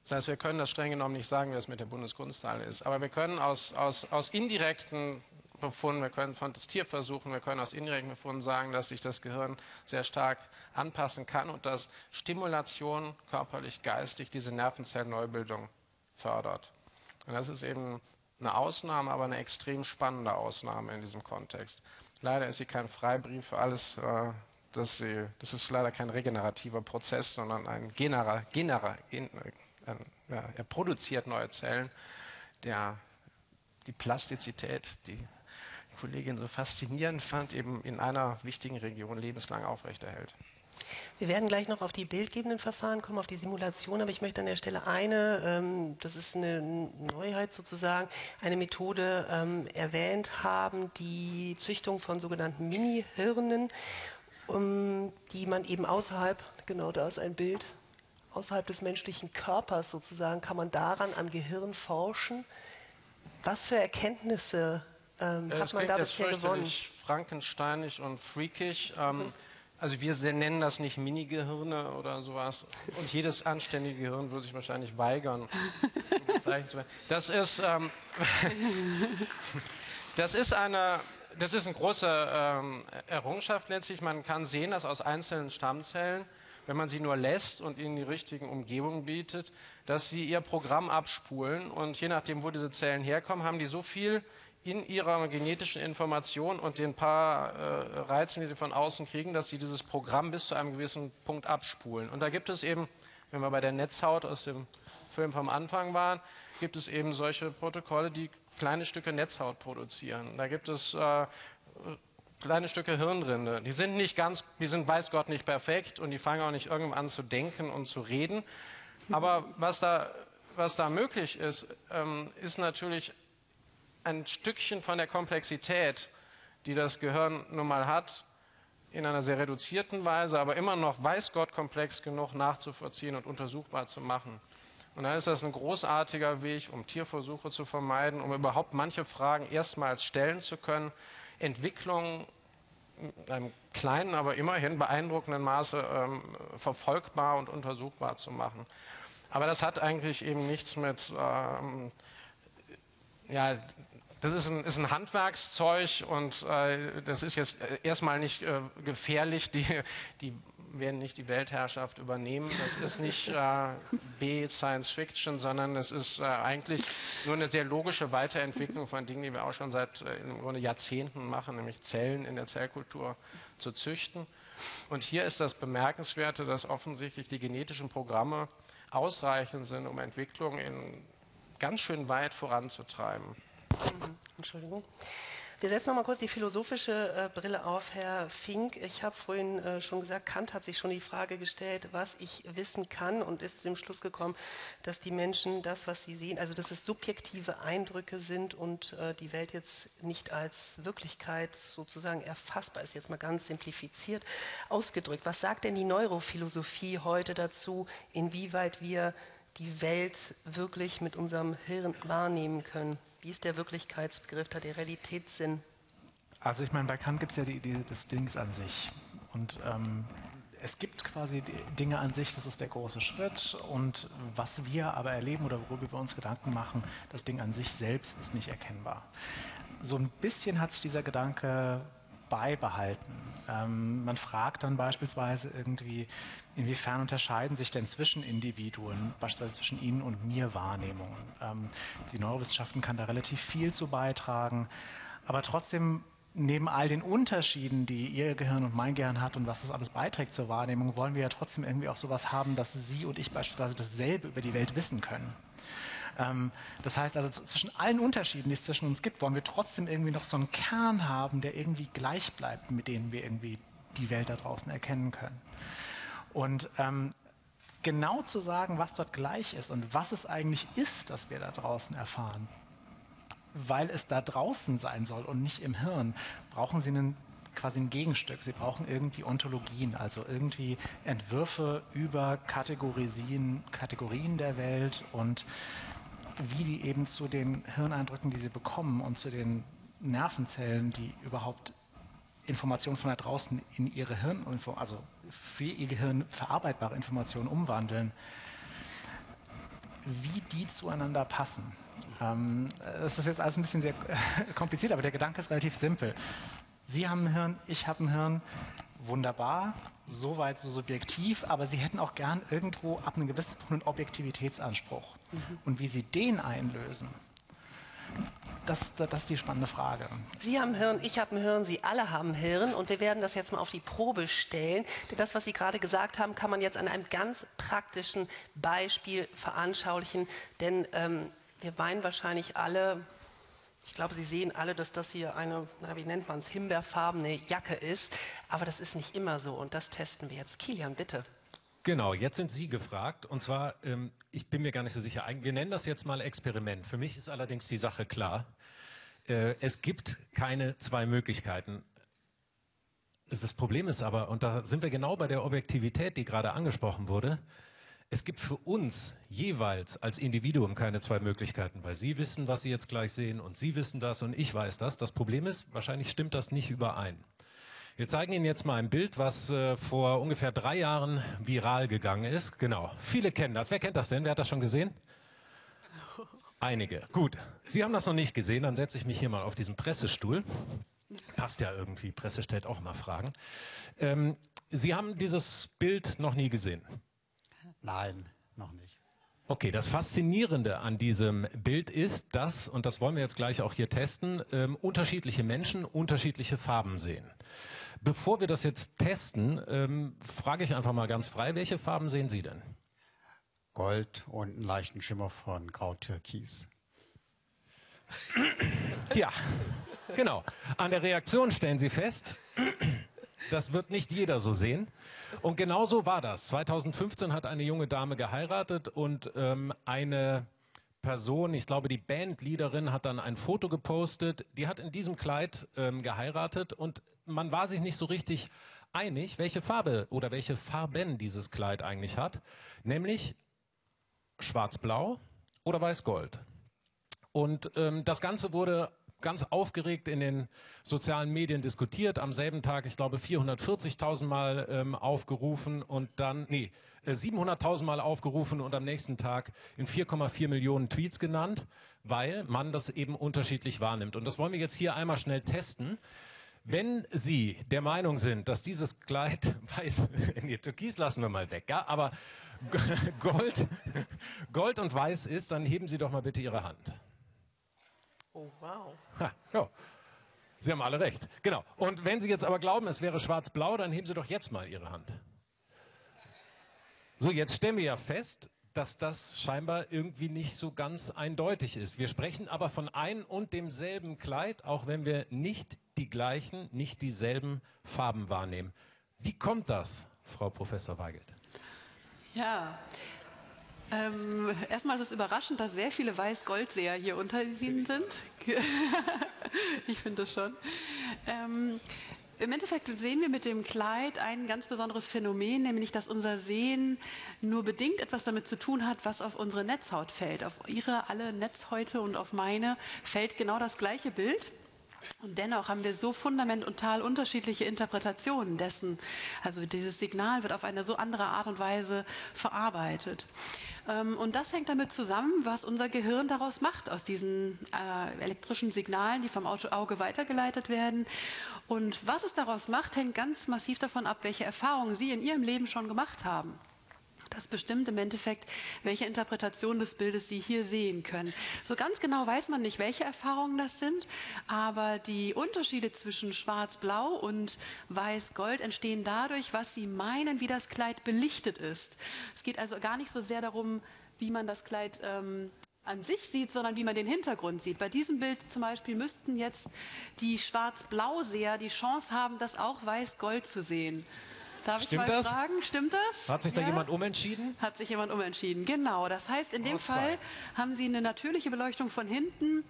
das heißt, wir können das streng genommen nicht sagen, wie das mit der Bundeskunsthalle ist, aber wir können aus indirekten Befunden, wir können von Tierversuchen, wir können aus indirekten Befunden sagen, dass sich das Gehirn sehr stark anpassen kann und dass Stimulation körperlich, geistig diese Nervenzellneubildung fördert. Und das ist eben eine Ausnahme, aber eine extrem spannende Ausnahme in diesem Kontext. Leider ist sie kein Freibrief für alles, das ist leider kein regenerativer Prozess, sondern ein er produziert neue Zellen, die Plastizität, die Kollegin so faszinierend fand, eben in einer wichtigen Region lebenslang aufrechterhält. Wir werden gleich noch auf die bildgebenden Verfahren kommen, auf die Simulation, aber ich möchte an der Stelle das ist eine Neuheit sozusagen, eine Methode erwähnt haben, die Züchtung von sogenannten Mini-Hirnen, die man eben außerhalb, genau da ist ein Bild, außerhalb des menschlichen Körpers sozusagen, kann man daran am Gehirn forschen. Was für Erkenntnisse hat man da bisher gewonnen? Das klingt frankensteinig und freakig. Also wir nennen das nicht Mini-Gehirne oder sowas. Und jedes anständige Gehirn würde sich wahrscheinlich weigern, bezeichnet zu werden. Das ist eine große Errungenschaft letztlich. Man kann sehen, dass aus einzelnen Stammzellen, wenn man sie nur lässt und ihnen die richtigen Umgebungen bietet, dass sie ihr Programm abspulen. Und je nachdem, wo diese Zellen herkommen, haben die so viel in ihrer genetischen Information und den paar Reizen, die sie von außen kriegen, dass sie dieses Programm bis zu einem gewissen Punkt abspulen. Und da gibt es eben, wenn wir bei der Netzhaut aus dem Film vom Anfang waren, gibt es eben solche Protokolle, die kleine Stücke Netzhaut produzieren. Da gibt es kleine Stücke Hirnrinde, die sind weiß Gott nicht perfekt und die fangen auch nicht irgendwann an zu denken und zu reden. Aber was da möglich ist, ist natürlich ein Stückchen von der Komplexität, die das Gehirn nun mal hat, in einer sehr reduzierten Weise, aber immer noch weiß Gott komplex genug nachzuvollziehen und untersuchbar zu machen. Und dann ist das ein großartiger Weg, um Tierversuche zu vermeiden, um überhaupt manche Fragen erstmals stellen zu können, Entwicklung in einem kleinen, aber immerhin beeindruckenden Maße verfolgbar und untersuchbar zu machen. Aber das hat eigentlich eben nichts mit, das ist ein Handwerkszeug und das ist jetzt erstmal nicht gefährlich, die werden nicht die Weltherrschaft übernehmen. Das ist nicht Science Fiction, sondern das ist eigentlich nur eine sehr logische Weiterentwicklung von Dingen, die wir auch schon seit im Grunde Jahrzehnten machen, nämlich Zellen in der Zellkultur zu züchten. Und hier ist das Bemerkenswerte, dass offensichtlich die genetischen Programme ausreichend sind, um Entwicklung ganz schön weit voranzutreiben. Entschuldigung. Wir setzen noch mal kurz die philosophische Brille auf, Herr Fink. Ich habe vorhin schon gesagt, Kant hat sich schon die Frage gestellt, was ich wissen kann, und ist zu dem Schluss gekommen, dass die Menschen das, was sie sehen, also dass es subjektive Eindrücke sind und die Welt jetzt nicht als Wirklichkeit sozusagen erfassbar ist, jetzt mal ganz simplifiziert ausgedrückt. Was sagt denn die Neurophilosophie heute dazu, inwieweit wir die Welt wirklich mit unserem Hirn wahrnehmen können? Wie ist der Wirklichkeitsbegriff, hat der Realitätssinn? Also ich meine, bei Kant gibt es ja die Idee des Dings an sich. Und es gibt quasi Dinge an sich, das ist der große Schritt. Und was wir aber erleben oder worüber wir uns Gedanken machen, das Ding an sich selbst ist nicht erkennbar. So ein bisschen hat sich dieser Gedanke beibehalten. Man fragt dann beispielsweise irgendwie, inwiefern unterscheiden sich denn Zwischenindividuen, beispielsweise zwischen Ihnen und mir, Wahrnehmungen. Die Neurowissenschaften kann da relativ viel zu beitragen, aber trotzdem neben all den Unterschieden, die Ihr Gehirn und mein Gehirn hat und was das alles beiträgt zur Wahrnehmung, wollen wir ja trotzdem irgendwie auch sowas haben, dass Sie und ich beispielsweise dasselbe über die Welt wissen können. Das heißt also, zwischen allen Unterschieden, die es zwischen uns gibt, wollen wir trotzdem irgendwie noch so einen Kern haben, der irgendwie gleich bleibt, mit dem wir irgendwie die Welt da draußen erkennen können. Und genau zu sagen, was dort gleich ist und was es eigentlich ist, das wir da draußen erfahren, weil es da draußen sein soll und nicht im Hirn, brauchen Sie quasi ein Gegenstück. Sie brauchen irgendwie Ontologien, also irgendwie Entwürfe über Kategorien der Welt und wie die eben zu den Hirneindrücken, die sie bekommen und zu den Nervenzellen, die überhaupt Informationen von da draußen in ihre Hirninfo, also für ihr Gehirn verarbeitbare Informationen umwandeln, wie die zueinander passen. Das ist jetzt alles ein bisschen sehr kompliziert, aber der Gedanke ist relativ simpel. Sie haben ein Hirn, ich habe ein Hirn, wunderbar, soweit so subjektiv, aber Sie hätten auch gern irgendwo ab einem gewissen Punkt einen Objektivitätsanspruch. Und wie Sie den einlösen, das ist die spannende Frage. Sie haben ein Hirn, ich habe ein Hirn, Sie alle haben ein Hirn und wir werden das jetzt mal auf die Probe stellen. Denn das, was Sie gerade gesagt haben, kann man jetzt an einem ganz praktischen Beispiel veranschaulichen, denn wir meinen wahrscheinlich alle... Ich glaube, Sie sehen alle, dass das hier eine, wie nennt man es, himbeerfarbene Jacke ist. Aber das ist nicht immer so und das testen wir jetzt. Kilian, bitte. Genau, jetzt sind Sie gefragt und zwar, ich bin mir gar nicht so sicher, wir nennen das jetzt mal Experiment. Für mich ist allerdings die Sache klar. Es gibt keine zwei Möglichkeiten. Das Problem ist aber, und da sind wir genau bei der Objektivität, die gerade angesprochen wurde, es gibt für uns jeweils als Individuum keine zwei Möglichkeiten, weil Sie wissen, was Sie jetzt gleich sehen und Sie wissen das und ich weiß das. Das Problem ist, wahrscheinlich stimmt das nicht überein. Wir zeigen Ihnen jetzt mal ein Bild, was vor ungefähr 3 Jahren viral gegangen ist. Genau, viele kennen das. Wer kennt das denn? Wer hat das schon gesehen? Einige. Gut, Sie haben das noch nicht gesehen, dann setze ich mich hier mal auf diesen Pressestuhl. Passt ja irgendwie, Presse stellt auch mal Fragen. Sie haben dieses Bild noch nie gesehen. Nein, noch nicht. Okay, das Faszinierende an diesem Bild ist, dass, und das wollen wir jetzt gleich auch hier testen, unterschiedliche Menschen unterschiedliche Farben sehen. Bevor wir das jetzt testen, frage ich einfach mal ganz frei, welche Farben sehen Sie denn? Gold und einen leichten Schimmer von Grau-Türkis. Ja, genau. An der Reaktion stellen Sie fest... Das wird nicht jeder so sehen. Und genau so war das. 2015 hat eine junge Dame geheiratet und eine Person, ich glaube die Bandleaderin, hat dann ein Foto gepostet. Die hat in diesem Kleid geheiratet und man war sich nicht so richtig einig, welche Farbe oder welche Farben dieses Kleid eigentlich hat. Nämlich schwarz-blau oder weiß-gold. Und das Ganze wurde ganz aufgeregt in den sozialen Medien diskutiert, am selben Tag, ich glaube, 440.000 Mal aufgerufen und dann, 700.000 Mal aufgerufen und am nächsten Tag in 4,4 Millionen Tweets genannt, weil man das eben unterschiedlich wahrnimmt. Und das wollen wir jetzt hier einmal schnell testen. Wenn Sie der Meinung sind, dass dieses Kleid weiß, Türkis lassen wir mal weg, ja? Aber Gold und Weiß ist, dann heben Sie doch mal bitte Ihre Hand. Oh, wow. Ha, ja. Sie haben alle recht. Genau. Und wenn Sie jetzt aber glauben, es wäre schwarz-blau, dann heben Sie doch jetzt mal Ihre Hand. So, jetzt stellen wir ja fest, dass das scheinbar irgendwie nicht so ganz eindeutig ist. Wir sprechen aber von einem und demselben Kleid, auch wenn wir nicht die gleichen, nicht dieselben Farben wahrnehmen. Wie kommt das, Frau Professor Weigelt? Ja, erstmal ist es überraschend, dass sehr viele Weiß-Gold-Seher hier unterschieden sind. Ich finde das schon. Im Endeffekt sehen wir mit dem Kleid ein ganz besonderes Phänomen, nämlich dass unser Sehen nur bedingt etwas damit zu tun hat, was auf unsere Netzhaut fällt. Auf Ihre alle Netzhäute und auf meine fällt genau das gleiche Bild. Und dennoch haben wir so fundamental unterschiedliche Interpretationen dessen. Also dieses Signal wird auf eine so andere Art und Weise verarbeitet. Und das hängt damit zusammen, was unser Gehirn daraus macht, aus diesen elektrischen Signalen, die vom Auge weitergeleitet werden. Und was es daraus macht, hängt ganz massiv davon ab, welche Erfahrungen Sie in Ihrem Leben schon gemacht haben. Das bestimmt im Endeffekt, welche Interpretation des Bildes Sie hier sehen können. So ganz genau weiß man nicht, welche Erfahrungen das sind, aber die Unterschiede zwischen Schwarz-Blau und Weiß-Gold entstehen dadurch, was Sie meinen, wie das Kleid belichtet ist. Es geht also gar nicht so sehr darum, wie man das Kleid an sich sieht, sondern wie man den Hintergrund sieht. Bei diesem Bild zum Beispiel müssten jetzt die Schwarz-Blau-Seher die Chance haben, das auch Weiß-Gold zu sehen. Darf ich mal fragen, stimmt das? Hat sich da jemand umentschieden? Hat sich jemand umentschieden, genau. Das heißt, in dem Fall haben Sie eine natürliche Beleuchtung von hinten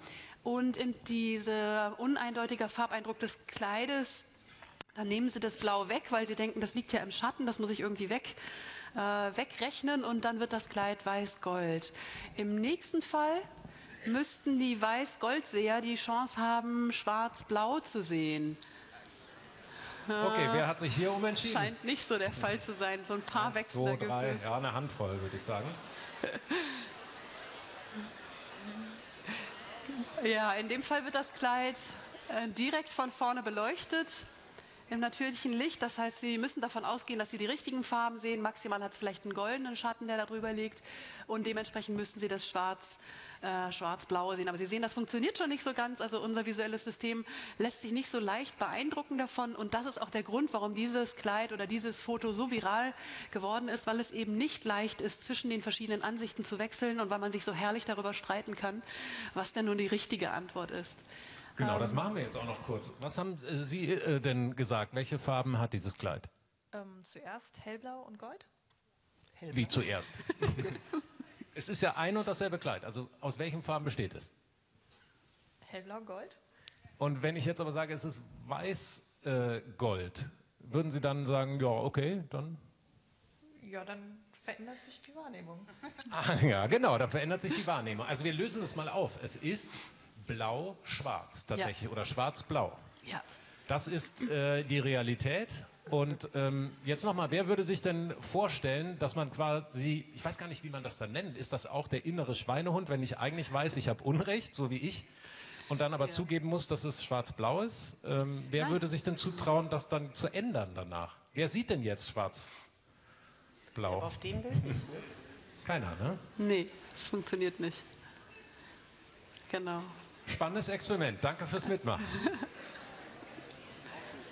und in dieser uneindeutiger Farbeindruck des Kleides, dann nehmen Sie das Blau weg, weil Sie denken, das liegt ja im Schatten, das muss ich irgendwie wegrechnen und dann wird das Kleid Weiß-Gold. Im nächsten Fall müssten die Weiß-Gold-Seher die Chance haben, Schwarz-Blau zu sehen. Okay, wer hat sich hier umentschieden? Scheint nicht so der Fall zu sein. So ein paar Wechsel. 2, 3, ja, eine Handvoll, würde ich sagen. Ja, in dem Fall wird das Kleid direkt von vorne beleuchtet im natürlichen Licht. Das heißt, Sie müssen davon ausgehen, dass Sie die richtigen Farben sehen. Maximal hat es vielleicht einen goldenen Schatten, der darüber liegt. Und dementsprechend müssten Sie das Schwarz-Blaue sehen. Aber Sie sehen, das funktioniert schon nicht so ganz. Also unser visuelles System lässt sich nicht so leicht beeindrucken davon. Und das ist auch der Grund, warum dieses Kleid oder dieses Foto so viral geworden ist, weil es eben nicht leicht ist, zwischen den verschiedenen Ansichten zu wechseln und weil man sich so herrlich darüber streiten kann, was denn nun die richtige Antwort ist. Genau, das machen wir jetzt auch noch kurz. Was haben Sie denn gesagt? Welche Farben hat dieses Kleid? Zuerst hellblau und gold. Hellblau. Wie zuerst? Es ist ja ein und dasselbe Kleid. Also aus welchen Farben besteht es? Hellblau und gold. Und wenn ich jetzt aber sage, es ist weiß-gold, würden Sie dann sagen, ja, okay, dann... Ja, dann verändert sich die Wahrnehmung. Ah, ja, genau, dann verändert sich die Wahrnehmung. Also wir lösen es mal auf. Es ist... Blau-Schwarz tatsächlich, ja. Oder Schwarz-Blau. Ja. Das ist die Realität. Und jetzt nochmal, wer würde sich denn vorstellen, dass man quasi, ich weiß gar nicht, wie man das dann nennt, ist das auch der innere Schweinehund, wenn ich eigentlich weiß, ich habe Unrecht, so wie ich, und dann aber zugeben muss, dass es Schwarz-Blau ist. Wer würde sich denn zutrauen, das dann zu ändern danach? Wer sieht denn jetzt Schwarz-Blau? Aber auf dem Bild nicht. Keiner, ne? Nee, das funktioniert nicht. Genau. Spannendes Experiment. Danke fürs Mitmachen.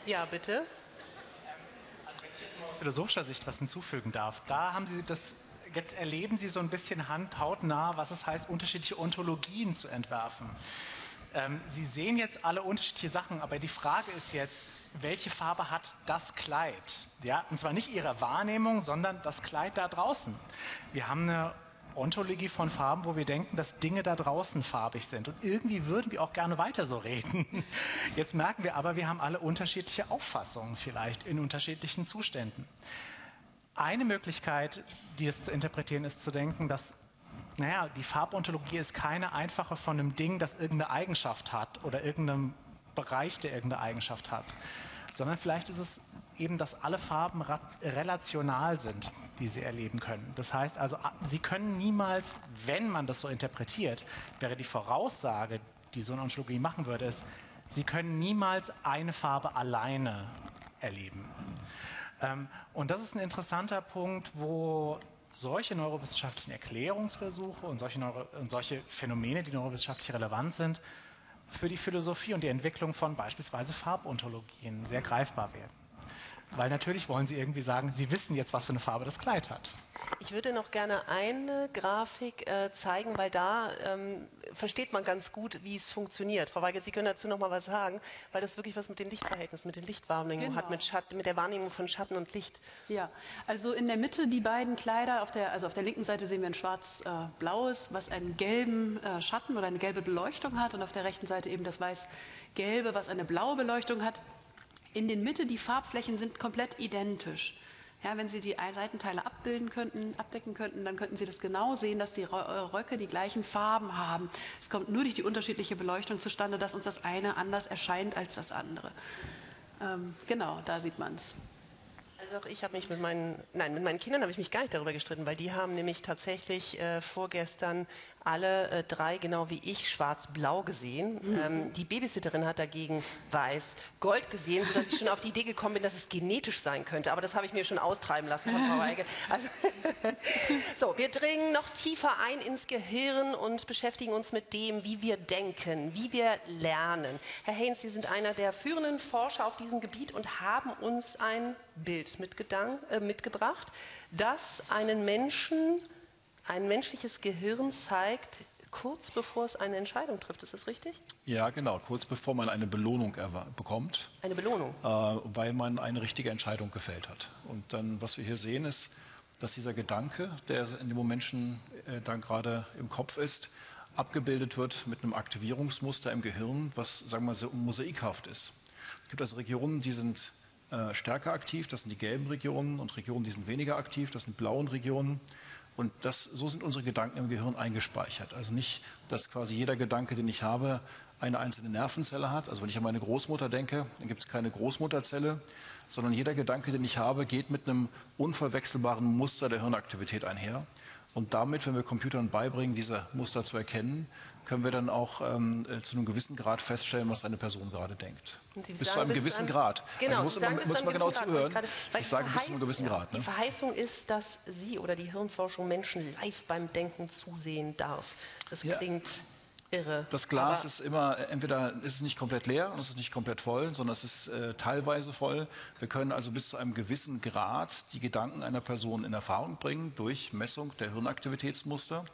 Ja, bitte. Also wenn ich jetzt mal aus philosophischer Sicht was hinzufügen darf, da haben Sie das, jetzt erleben Sie so ein bisschen hautnah, was es heißt, unterschiedliche Ontologien zu entwerfen. Sie sehen jetzt alle unterschiedliche Sachen, aber die Frage ist jetzt, welche Farbe hat das Kleid? Ja, und zwar nicht Ihre Wahrnehmung, sondern das Kleid da draußen. Wir haben eine Ontologie von Farben, wo wir denken, dass Dinge da draußen farbig sind. Und irgendwie würden wir auch gerne weiter so reden. Jetzt merken wir aber, wir haben alle unterschiedliche Auffassungen vielleicht in unterschiedlichen Zuständen. Eine Möglichkeit, die es zu interpretieren ist, zu denken, dass naja, die Farbontologie ist keine einfache von einem Ding, das irgendeine Eigenschaft hat oder irgendeinem Bereich, der irgendeine Eigenschaft hat, sondern vielleicht ist es eben, dass alle Farben relational sind, die Sie erleben können. Das heißt also, Sie können niemals, wenn man das so interpretiert, wäre die Voraussage, die so eine Ontologie machen würde, ist, Sie können niemals eine Farbe alleine erleben. Und das ist ein interessanter Punkt, wo solche neurowissenschaftlichen Erklärungsversuche und solche Phänomene, die neurowissenschaftlich relevant sind, für die Philosophie und die Entwicklung von beispielsweise Farbontologien sehr greifbar werden. Weil natürlich wollen Sie irgendwie sagen, Sie wissen jetzt, was für eine Farbe das Kleid hat. Ich würde noch gerne eine Grafik zeigen, weil da versteht man ganz gut, wie es funktioniert. Frau Weigelt, Sie können dazu noch mal was sagen, weil das wirklich was mit den Lichtverhältnissen, mit den Lichtwahrnehmungen hat, mit der Wahrnehmung von Schatten und Licht. Ja, also in der Mitte die beiden Kleider, auf der linken Seite sehen wir ein schwarz-blaues, was einen gelben Schatten oder eine gelbe Beleuchtung hat und auf der rechten Seite eben das weiß-gelbe, was eine blaue Beleuchtung hat. In der Mitte, die Farbflächen sind komplett identisch. Ja, wenn Sie die Seitenteile abdecken könnten, dann könnten Sie das genau sehen, dass die Röcke die gleichen Farben haben. Es kommt nur durch die unterschiedliche Beleuchtung zustande, dass uns das eine anders erscheint als das andere. Genau, da sieht man es. Also auch ich habe mich mit meinen Kindern habe ich mich gar nicht darüber gestritten, weil die haben nämlich tatsächlich vorgestern alle drei, genau wie ich, schwarz-blau gesehen. Die Babysitterin hat dagegen weiß-gold gesehen, sodass ich schon auf die Idee gekommen bin, dass es genetisch sein könnte. Aber das habe ich mir schon austreiben lassen von Frau Weigelt. Also so, wir dringen noch tiefer ein ins Gehirn und beschäftigen uns mit dem, wie wir denken, wie wir lernen. Herr Haynes, Sie sind einer der führenden Forscher auf diesem Gebiet und haben uns ein Bild mitgebracht, das ein menschliches Gehirn zeigt, kurz bevor es eine Entscheidung trifft, ist das richtig? Ja, genau, kurz bevor man eine Belohnung bekommt. Eine Belohnung? Weil man eine richtige Entscheidung gefällt hat. Und dann, was wir hier sehen, ist, dass dieser Gedanke, der in dem Menschen dann gerade im Kopf ist, abgebildet wird mit einem Aktivierungsmuster im Gehirn, was, sagen wir mal, so mosaikhaft ist. Es gibt also Regionen, die sind stärker aktiv, das sind die gelben Regionen, und Regionen, die sind weniger aktiv, das sind die blauen Regionen. Und das, so sind unsere Gedanken im Gehirn eingespeichert. Also nicht, dass quasi jeder Gedanke, den ich habe, eine einzelne Nervenzelle hat. Also wenn ich an meine Großmutter denke, dann gibt es keine Großmutterzelle, sondern jeder Gedanke, den ich habe, geht mit einem unverwechselbaren Muster der Hirnaktivität einher. Und damit, wenn wir Computern beibringen, diese Muster zu erkennen, können wir dann auch zu einem gewissen Grad feststellen, was eine Person gerade denkt. Bis zu einem gewissen Grad. Genau, muss man genau zuhören. Ich sage bis zu einem gewissen Grad. Die Verheißung ist, dass Sie oder die Hirnforschung Menschen live beim Denken zusehen darf. Das klingt irre. Das Glas ist immer, entweder ist es nicht komplett leer, es ist nicht komplett voll, sondern es ist teilweise voll. Wir können also bis zu einem gewissen Grad die Gedanken einer Person in Erfahrung bringen durch Messung der Hirnaktivitätsmuster.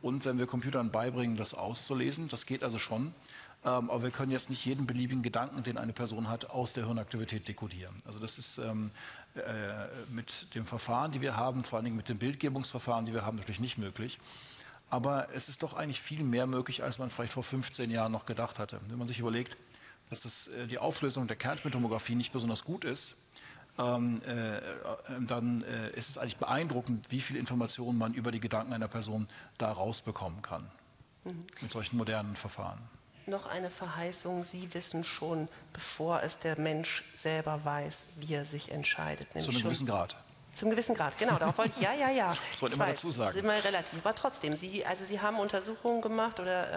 Und wenn wir Computern beibringen, das auszulesen, das geht also schon. Aber wir können jetzt nicht jeden beliebigen Gedanken, den eine Person hat, aus der Hirnaktivität dekodieren. Also das ist mit dem Verfahren, die wir haben, vor allen Dingen mit dem Bildgebungsverfahren, die wir haben, natürlich nicht möglich. Aber es ist doch eigentlich viel mehr möglich, als man vielleicht vor 15 Jahren noch gedacht hatte. Wenn man sich überlegt, dass die Auflösung der Kernspintomographie nicht besonders gut ist, dann ist es eigentlich beeindruckend, wie viel Informationen man über die Gedanken einer Person da rausbekommen kann. Mit solchen modernen Verfahren. Noch eine Verheißung, Sie wissen schon, bevor es der Mensch selber weiß, wie er sich entscheidet. Zu einem gewissen Grad. Zum gewissen Grad, genau, darauf wollte ich, Das wollte ich immer dazu sagen. Das ist immer relativ, aber trotzdem, Sie haben Untersuchungen gemacht, oder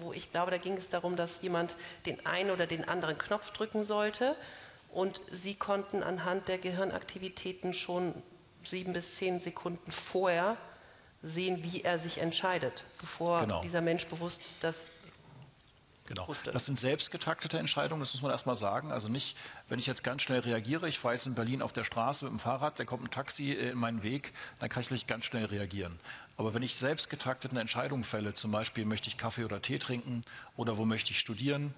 wo ich glaube, da ging es darum, dass jemand den einen oder den anderen Knopf drücken sollte und Sie konnten anhand der Gehirnaktivitäten schon 7 bis 10 Sekunden vorher sehen, wie er sich entscheidet, bevor dieser Mensch bewusst das... Genau. Das sind selbst getaktete Entscheidungen, das muss man erstmal sagen. Also nicht, wenn ich jetzt ganz schnell reagiere, ich fahre jetzt in Berlin auf der Straße mit dem Fahrrad, da kommt ein Taxi in meinen Weg, dann kann ich nicht ganz schnell reagieren. Aber wenn ich selbst getaktete Entscheidungen fälle, zum Beispiel möchte ich Kaffee oder Tee trinken oder wo möchte ich studieren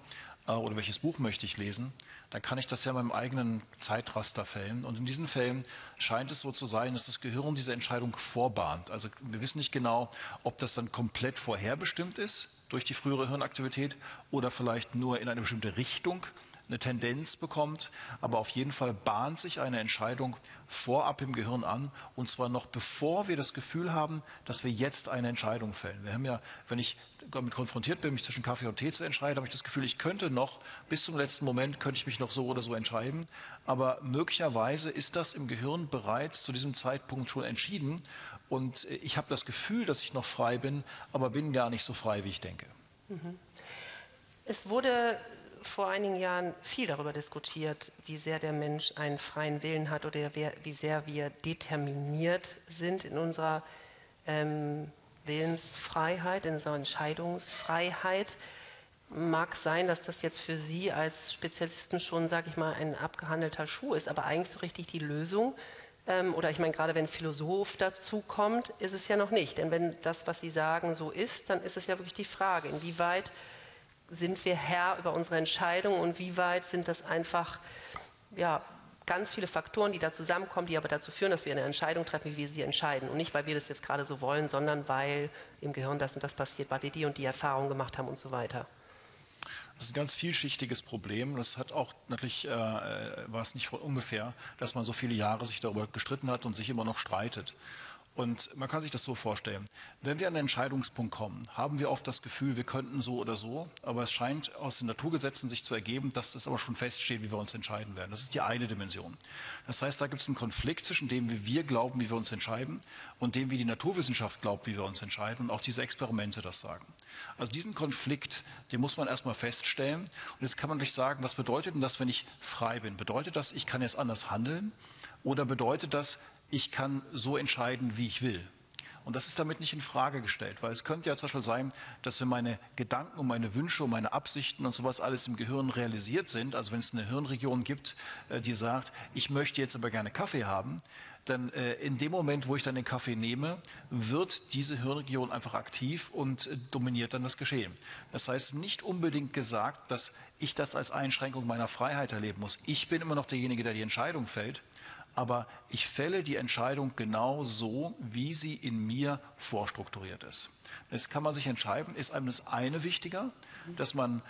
oder welches Buch möchte ich lesen, dann kann ich das ja in meinem eigenen Zeitraster fällen. Und in diesen Fällen scheint es so zu sein, dass das Gehirn diese Entscheidung vorbahnt. Also wir wissen nicht genau, ob das dann komplett vorherbestimmt ist durch die frühere Hirnaktivität oder vielleicht nur in eine bestimmte Richtung eine Tendenz bekommt. Aber auf jeden Fall bahnt sich eine Entscheidung vorab im Gehirn an, und zwar noch bevor wir das Gefühl haben, dass wir jetzt eine Entscheidung fällen. Wir haben ja, wenn ich damit konfrontiert bin, mich zwischen Kaffee und Tee zu entscheiden, habe ich das Gefühl, ich könnte noch, bis zum letzten Moment könnte ich mich noch so oder so entscheiden. Aber möglicherweise ist das im Gehirn bereits zu diesem Zeitpunkt schon entschieden. Und ich habe das Gefühl, dass ich noch frei bin, aber bin gar nicht so frei, wie ich denke. Es wurde vor einigen Jahren viel darüber diskutiert, wie sehr der Mensch einen freien Willen hat oder wie sehr wir determiniert sind in unserer Willensfreiheit, in unserer Entscheidungsfreiheit. Mag sein, dass das jetzt für Sie als Spezialisten schon, sage ich mal, ein abgehandelter Schuh ist, aber eigentlich so richtig die Lösung. Oder ich meine, gerade wenn ein Philosoph dazu kommt, ist es ja noch nicht. Denn wenn das, was Sie sagen, so ist, dann ist es ja wirklich die Frage, inwieweit sind wir Herr über unsere Entscheidung und wie weit sind das einfach ganz viele Faktoren, die da zusammenkommen, die aber dazu führen, dass wir eine Entscheidung treffen, wie wir sie entscheiden. Und nicht, weil wir das jetzt gerade so wollen, sondern weil im Gehirn das und das passiert, weil wir die und die Erfahrung gemacht haben und so weiter. Das ist ein ganz vielschichtiges Problem. Das hat auch natürlich, war es nicht ungefähr, dass man so viele Jahre sich darüber gestritten hat und sich immer noch streitet. Und man kann sich das so vorstellen. Wenn wir an einen Entscheidungspunkt kommen, haben wir oft das Gefühl, wir könnten so oder so, aber es scheint aus den Naturgesetzen sich zu ergeben, dass das aber schon feststeht, wie wir uns entscheiden werden. Das ist die eine Dimension. Das heißt, da gibt es einen Konflikt zwischen dem, wie wir glauben, wie wir uns entscheiden, und dem, wie die Naturwissenschaft glaubt, wie wir uns entscheiden, und auch diese Experimente das sagen. Also diesen Konflikt, den muss man erstmal feststellen. Und jetzt kann man natürlich sagen, was bedeutet denn das, wenn ich frei bin? Bedeutet das, ich kann jetzt anders handeln? Oder bedeutet das, ich kann so entscheiden, wie ich will? Und das ist damit nicht in Frage gestellt, weil es könnte ja zum Beispiel sein, dass wenn meine Gedanken und meine Wünsche und meine Absichten und sowas alles im Gehirn realisiert sind, also wenn es eine Hirnregion gibt, die sagt, ich möchte jetzt aber gerne Kaffee haben, dann in dem Moment, wo ich dann den Kaffee nehme, wird diese Hirnregion einfach aktiv und dominiert dann das Geschehen. Das heißt, nicht unbedingt gesagt, dass ich das als Einschränkung meiner Freiheit erleben muss. Ich bin immer noch derjenige, der die Entscheidung fällt, aber ich fälle die Entscheidung genau so, wie sie in mir vorstrukturiert ist. Jetzt kann man sich entscheiden, ist einem das eine wichtiger, dass man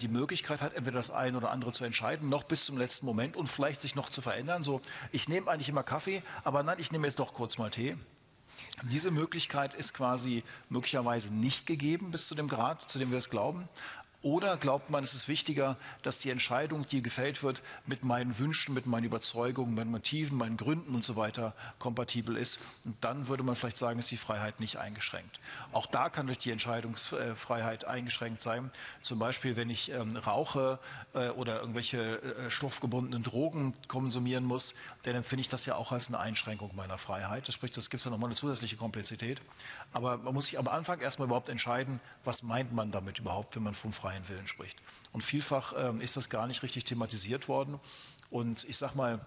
die Möglichkeit hat, entweder das eine oder andere zu entscheiden, noch bis zum letzten Moment und vielleicht sich noch zu verändern. So, ich nehme eigentlich immer Kaffee, aber nein, ich nehme jetzt doch kurz mal Tee. Diese Möglichkeit ist quasi möglicherweise nicht gegeben bis zu dem Grad, zu dem wir es glauben. Oder glaubt man, es ist wichtiger, dass die Entscheidung, die gefällt wird, mit meinen Wünschen, mit meinen Überzeugungen, meinen Motiven, meinen Gründen und so weiter kompatibel ist. Und dann würde man vielleicht sagen, ist die Freiheit nicht eingeschränkt. Auch da kann durch die Entscheidungsfreiheit eingeschränkt sein. Zum Beispiel, wenn ich rauche oder irgendwelche stoffgebundenen Drogen konsumieren muss, dann empfinde ich das ja auch als eine Einschränkung meiner Freiheit. Das spricht, das gibt es ja nochmal eine zusätzliche Komplexität. Aber man muss sich am Anfang erstmal überhaupt entscheiden, was meint man damit überhaupt, wenn man vom Freiheit Willen spricht. Und vielfach ist das gar nicht richtig thematisiert worden. Und ich sag mal,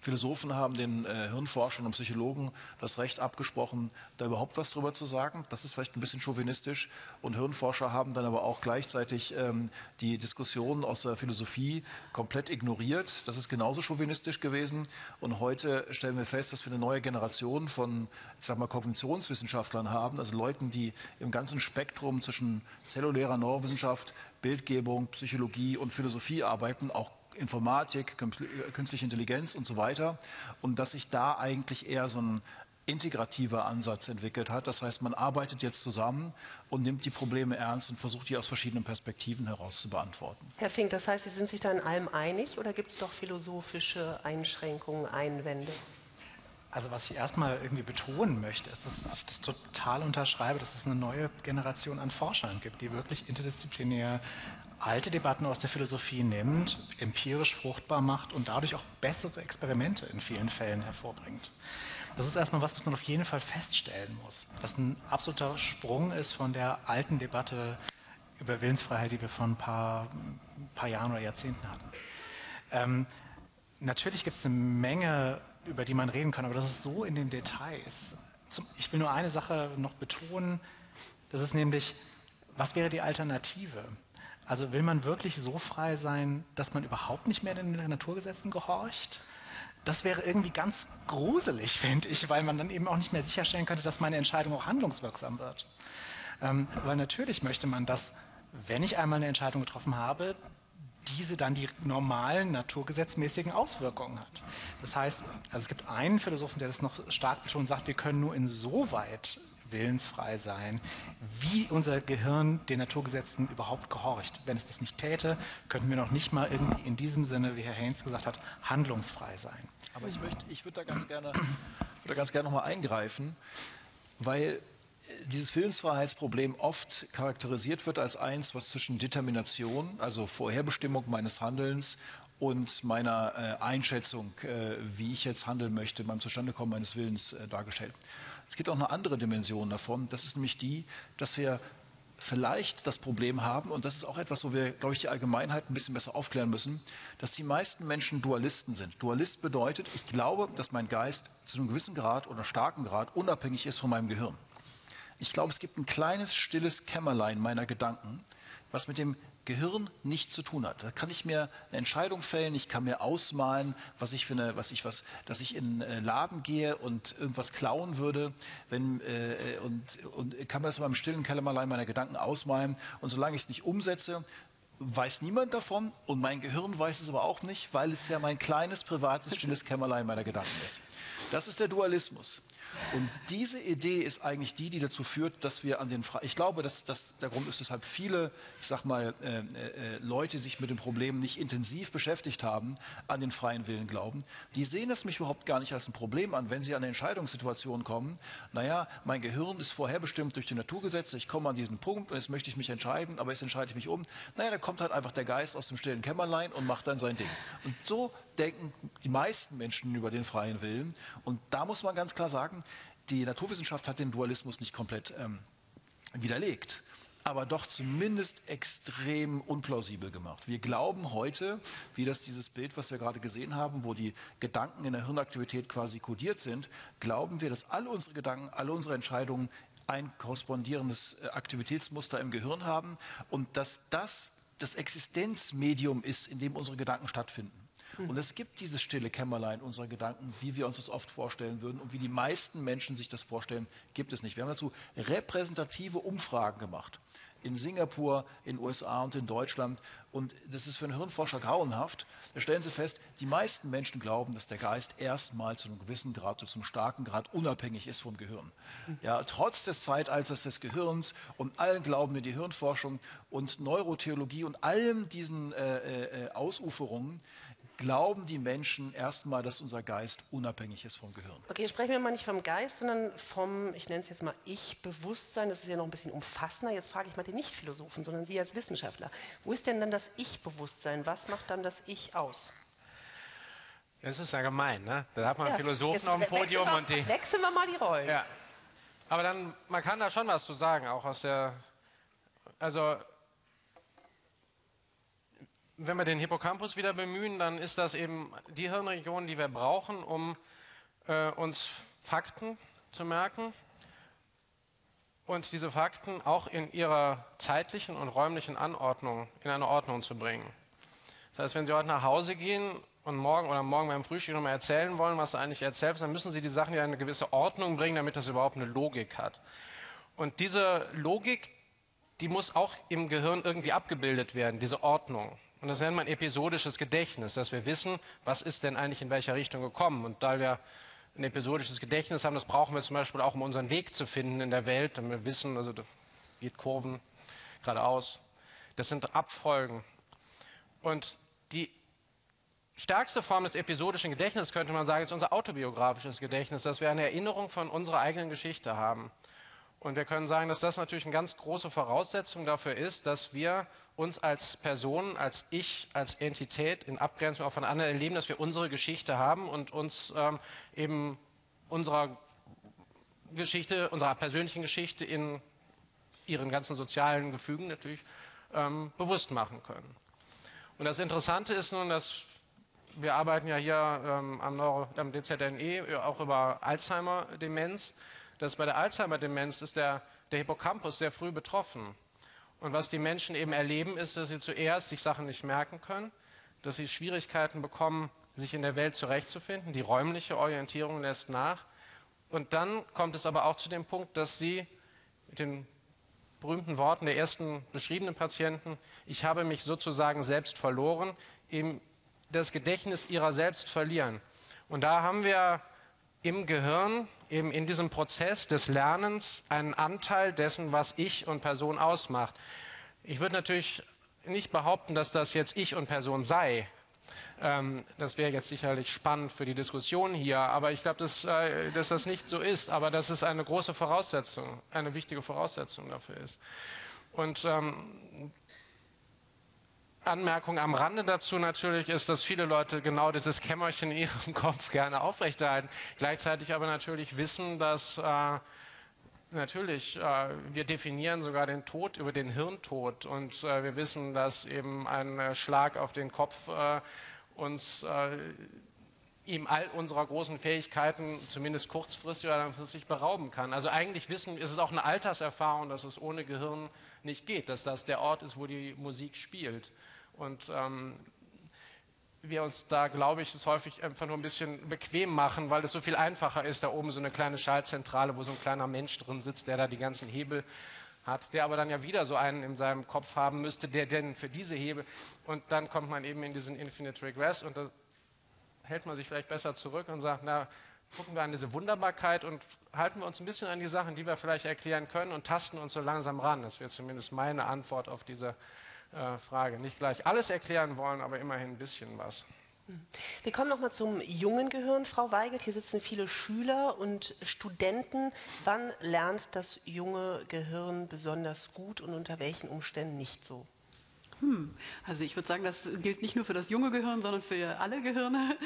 Philosophen haben den Hirnforschern und Psychologen das Recht abgesprochen, da überhaupt was drüber zu sagen. Das ist vielleicht ein bisschen chauvinistisch. Und Hirnforscher haben dann aber auch gleichzeitig die Diskussionen aus der Philosophie komplett ignoriert. Das ist genauso chauvinistisch gewesen. Und heute stellen wir fest, dass wir eine neue Generation von, ich sag mal, Kognitionswissenschaftlern haben, also Leuten, die im ganzen Spektrum zwischen zellulärer Neurowissenschaft, Bildgebung, Psychologie und Philosophie arbeiten, auch Informatik, künstliche Intelligenz und so weiter. Und dass sich da eigentlich eher so ein integrativer Ansatz entwickelt hat. Das heißt, man arbeitet jetzt zusammen und nimmt die Probleme ernst und versucht, die aus verschiedenen Perspektiven heraus zu beantworten. Herr Fink, das heißt, Sie sind sich da in allem einig oder gibt es doch philosophische Einschränkungen, Einwände? Also was ich erstmal irgendwie betonen möchte, ist, dass ich das total unterschreibe, dass es eine neue Generation an Forschern gibt, die wirklich interdisziplinär alte Debatten aus der Philosophie nimmt, empirisch fruchtbar macht und dadurch auch bessere Experimente in vielen Fällen hervorbringt. Das ist erstmal was, was man auf jeden Fall feststellen muss, dass ein absoluter Sprung ist von der alten Debatte über Willensfreiheit, die wir vor ein paar Jahren oder Jahrzehnten hatten. Natürlich gibt es eine Menge, über die man reden kann, aber das ist so in den Details. Ich will nur eine Sache noch betonen, das ist nämlich, was wäre die Alternative? Also will man wirklich so frei sein, dass man überhaupt nicht mehr den Naturgesetzen gehorcht? Das wäre irgendwie ganz gruselig, finde ich, weil man dann eben auch nicht mehr sicherstellen könnte, dass meine Entscheidung auch handlungswirksam wird. Weil natürlich möchte man, dass, wenn ich einmal eine Entscheidung getroffen habe, diese dann die normalen naturgesetzmäßigen Auswirkungen hat. Das heißt, also es gibt einen Philosophen, der das noch stark betont und sagt, wir können nur insoweit willensfrei sein, wie unser Gehirn den Naturgesetzen überhaupt gehorcht. Wenn es das nicht täte, könnten wir noch nicht mal irgendwie in diesem Sinne, wie Herr Haynes gesagt hat, handlungsfrei sein. Aber ich würde da ganz gerne nochmal eingreifen, weil dieses Willensfreiheitsproblem oft charakterisiert wird als eins, was zwischen Determination, also Vorherbestimmung meines Handelns und meiner Einschätzung, wie ich jetzt handeln möchte, meinem Zustandekommen meines Willens dargestellt. Es gibt auch eine andere Dimension davon, das ist nämlich die, dass wir vielleicht das Problem haben, und das ist auch etwas, wo wir, glaube ich, die Allgemeinheit ein bisschen besser aufklären müssen, dass die meisten Menschen Dualisten sind. Dualist bedeutet, ich glaube, dass mein Geist zu einem gewissen Grad oder starken Grad unabhängig ist von meinem Gehirn. Ich glaube, es gibt ein kleines, stilles Kämmerlein meiner Gedanken, was mit dem Gehirn nichts zu tun hat. Da kann ich mir eine Entscheidung fällen, ich kann mir ausmalen, dass ich in einen Laden gehe und irgendwas klauen würde, und kann mir das in meinem stillen Kämmerlein meiner Gedanken ausmalen. Und solange ich es nicht umsetze, weiß niemand davon und mein Gehirn weiß es aber auch nicht, weil es ja mein kleines, privates, stilles Kämmerlein meiner Gedanken ist. Das ist der Dualismus. Und diese Idee ist eigentlich die, die dazu führt, dass wir an den Fragen... Ich glaube, dass das der Grund ist, weshalb viele, ich sag mal, Leute sich mit dem Problem nicht intensiv beschäftigt haben, an den freien Willen glauben. Die sehen das mich überhaupt gar nicht als ein Problem an, wenn sie an eine Entscheidungssituation kommen. Naja, mein Gehirn ist vorherbestimmt durch die Naturgesetze, ich komme an diesen Punkt und jetzt möchte ich mich entscheiden, aber jetzt entscheide ich mich um. Naja, da kommt halt einfach der Geist aus dem stillen Kämmerlein und macht dann sein Ding. Und so denken die meisten Menschen über den freien Willen. Und da muss man ganz klar sagen, sagen, die Naturwissenschaft hat den Dualismus nicht komplett widerlegt, aber doch zumindest extrem unplausibel gemacht. Wir glauben heute, wie das dieses Bild, was wir gerade gesehen haben, wo die Gedanken in der Hirnaktivität quasi kodiert sind, glauben wir, dass alle unsere Gedanken, alle unsere Entscheidungen ein korrespondierendes Aktivitätsmuster im Gehirn haben und dass das das Existenzmedium ist, in dem unsere Gedanken stattfinden. Und es gibt dieses stille Kämmerlein unserer Gedanken, wie wir uns das oft vorstellen würden und wie die meisten Menschen sich das vorstellen, gibt es nicht. Wir haben dazu repräsentative Umfragen gemacht in Singapur, in den USA und in Deutschland. Und das ist für einen Hirnforscher grauenhaft. Da stellen Sie fest, die meisten Menschen glauben, dass der Geist erstmal zu einem gewissen Grad, zu einem starken Grad unabhängig ist vom Gehirn. Ja, trotz des Zeitalters des Gehirns und allen Glauben in die Hirnforschung und Neurotheologie und allen diesen Ausuferungen glauben die Menschen erstmal, dass unser Geist unabhängig ist vom Gehirn. Okay, sprechen wir mal nicht vom Geist, sondern vom, ich nenne es jetzt mal Ich-Bewusstsein. Das ist ja noch ein bisschen umfassender. Jetzt frage ich mal die Nicht-Philosophen, sondern Sie als Wissenschaftler. Wo ist denn dann das Ich-Bewusstsein? Was macht dann das Ich aus? Das ist ja gemein, ne? Da hat man einen Philosophen auf dem Podium und die... Wechseln wir mal die Rollen. Ja. Aber dann, man kann da schon was zu sagen, auch aus der... Also... Wenn wir den Hippocampus wieder bemühen, dann ist das eben die Hirnregion, die wir brauchen, um uns Fakten zu merken und diese Fakten auch in ihrer zeitlichen und räumlichen Anordnung, in eine Ordnung zu bringen. Das heißt, wenn Sie heute nach Hause gehen und morgen beim Frühstück nochmal erzählen wollen, was Sie eigentlich erzählt haben, dann müssen Sie die Sachen in eine gewisse Ordnung bringen, damit das überhaupt eine Logik hat. Und diese Logik, die muss auch im Gehirn irgendwie abgebildet werden, diese Ordnung. Und das nennt man episodisches Gedächtnis, dass wir wissen, was ist denn eigentlich in welcher Richtung gekommen. Und da wir ein episodisches Gedächtnis haben, das brauchen wir zum Beispiel auch, um unseren Weg zu finden in der Welt. Und wir wissen, also da geht Kurven geradeaus. Das sind Abfolgen. Und die stärkste Form des episodischen Gedächtnisses, könnte man sagen, ist unser autobiografisches Gedächtnis, dass wir eine Erinnerung von unserer eigenen Geschichte haben. Und wir können sagen, dass das natürlich eine ganz große Voraussetzung dafür ist, dass wir uns als Personen, als Ich, als Entität in Abgrenzung auch von anderen erleben, dass wir unsere Geschichte haben und uns eben unserer Geschichte, unserer persönlichen Geschichte in ihren ganzen sozialen Gefügen natürlich bewusst machen können. Und das Interessante ist nun, dass wir arbeiten ja hier am DZNE auch über Alzheimer-Demenz. Dass bei der Alzheimer-Demenz ist der Hippocampus sehr früh betroffen. Und was die Menschen eben erleben, ist, dass sie zuerst sich Sachen nicht merken können, dass sie Schwierigkeiten bekommen, sich in der Welt zurechtzufinden. Die räumliche Orientierung lässt nach. Und dann kommt es aber auch zu dem Punkt, dass sie mit den berühmten Worten der ersten beschriebenen Patienten, ich habe mich sozusagen selbst verloren, eben das Gedächtnis ihrer selbst verlieren. Und da haben wir im Gehirn, eben in diesem Prozess des Lernens, einen Anteil dessen, was Ich und Person ausmacht. Ich würde natürlich nicht behaupten, dass das jetzt Ich und Person sei. Das wäre jetzt sicherlich spannend für die Diskussion hier, aber ich glaube, dass das nicht so ist. Aber dass es eine große Voraussetzung, eine wichtige Voraussetzung dafür ist. Und Anmerkung am Rande dazu natürlich ist, dass viele Leute genau dieses Kämmerchen in ihrem Kopf gerne aufrechterhalten, gleichzeitig aber natürlich wissen, dass wir definieren sogar den Tod über den Hirntod und wir wissen, dass eben ein Schlag auf den Kopf ihm all unserer großen Fähigkeiten zumindest kurzfristig oder langfristig berauben kann. Also eigentlich ist es auch eine Alterserfahrung, dass es ohne Gehirn nicht geht, dass das der Ort ist, wo die Musik spielt. Und wir uns da, glaube ich, das häufig einfach nur ein bisschen bequem machen, weil es so viel einfacher ist, da oben so eine kleine Schaltzentrale, wo so ein kleiner Mensch drin sitzt, der da die ganzen Hebel hat, der aber dann ja wieder so einen in seinem Kopf haben müsste, der denn für diese Hebel... Und dann kommt man eben in diesen Infinite Regress und da hält man sich vielleicht besser zurück und sagt, na, gucken wir an diese Wunderbarkeit und halten wir uns ein bisschen an die Sachen, die wir vielleicht erklären können und tasten uns so langsam ran. Das wäre zumindest meine Antwort auf diese Frage. Nicht gleich alles erklären wollen, aber immerhin ein bisschen was. Wir kommen nochmal zum jungen Gehirn, Frau Weigelt. Hier sitzen viele Schüler und Studenten. Wann lernt das junge Gehirn besonders gut und unter welchen Umständen nicht so? Also ich würde sagen, das gilt nicht nur für das junge Gehirn, sondern für alle Gehirne,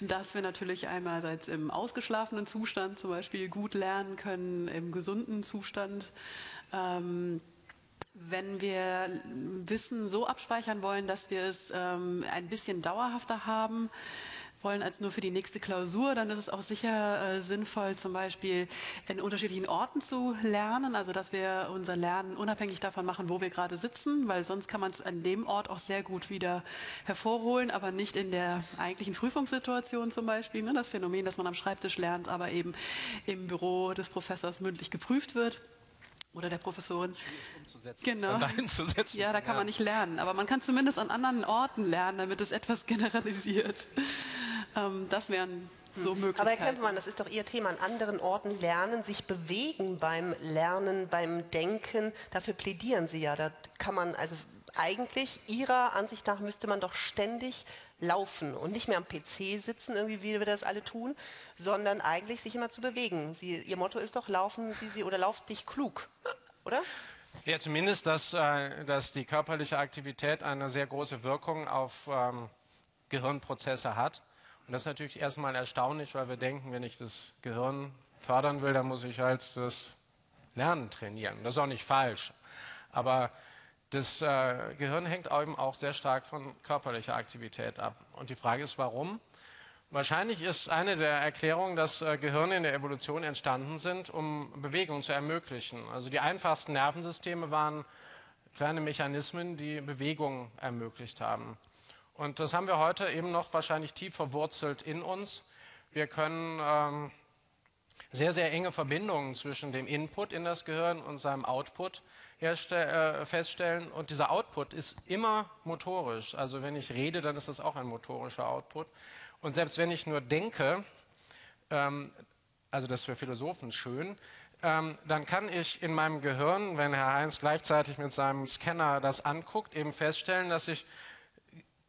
dass wir natürlich einerseits im ausgeschlafenen Zustand zum Beispiel gut lernen können, im gesunden Zustand. Wenn wir Wissen so abspeichern wollen, dass wir es ein bisschen dauerhafter haben wollen als nur für die nächste Klausur, dann ist es auch sicher sinnvoll, zum Beispiel in unterschiedlichen Orten zu lernen, also dass wir unser Lernen unabhängig davon machen, wo wir gerade sitzen, weil sonst kann man es an dem Ort auch sehr gut wieder hervorholen, aber nicht in der eigentlichen Prüfungssituation zum Beispiel, ne? Das Phänomen, dass man am Schreibtisch lernt, aber eben im Büro des Professors mündlich geprüft wird. Oder der Professorin. Genau. Ja, da kann man nicht lernen, aber man kann zumindest an anderen Orten lernen, damit es etwas generalisiert. Das wären so Möglichkeiten. Aber Herr Kempermann, das ist doch Ihr Thema, an anderen Orten lernen, sich bewegen beim Lernen, beim Denken. Dafür plädieren Sie ja. Da kann man also eigentlich, Ihrer Ansicht nach, müsste man doch ständig laufen und nicht mehr am PC sitzen, irgendwie wie wir das alle tun, sondern eigentlich sich immer zu bewegen. Sie, Ihr Motto ist doch, laufen Sie oder lauft dich klug, oder? Ja, zumindest, dass die körperliche Aktivität eine sehr große Wirkung auf Gehirnprozesse hat. Und das ist natürlich erstmal erstaunlich, weil wir denken, wenn ich das Gehirn fördern will, dann muss ich halt das Lernen trainieren. Das ist auch nicht falsch. Aber das Gehirn hängt eben auch sehr stark von körperlicher Aktivität ab. Und die Frage ist, warum? Wahrscheinlich ist eine der Erklärungen, dass Gehirne in der Evolution entstanden sind, um Bewegung zu ermöglichen. Also die einfachsten Nervensysteme waren kleine Mechanismen, die Bewegung ermöglicht haben. Und das haben wir heute eben noch wahrscheinlich tief verwurzelt in uns. Wir können sehr, sehr enge Verbindungen zwischen dem Input in das Gehirn und seinem Output feststellen. Und dieser Output ist immer motorisch. Also wenn ich rede, dann ist das auch ein motorischer Output. Und selbst wenn ich nur denke, also das ist für Philosophen schön, dann kann ich in meinem Gehirn, wenn Herr Heinz gleichzeitig mit seinem Scanner das anguckt, eben feststellen, dass ich,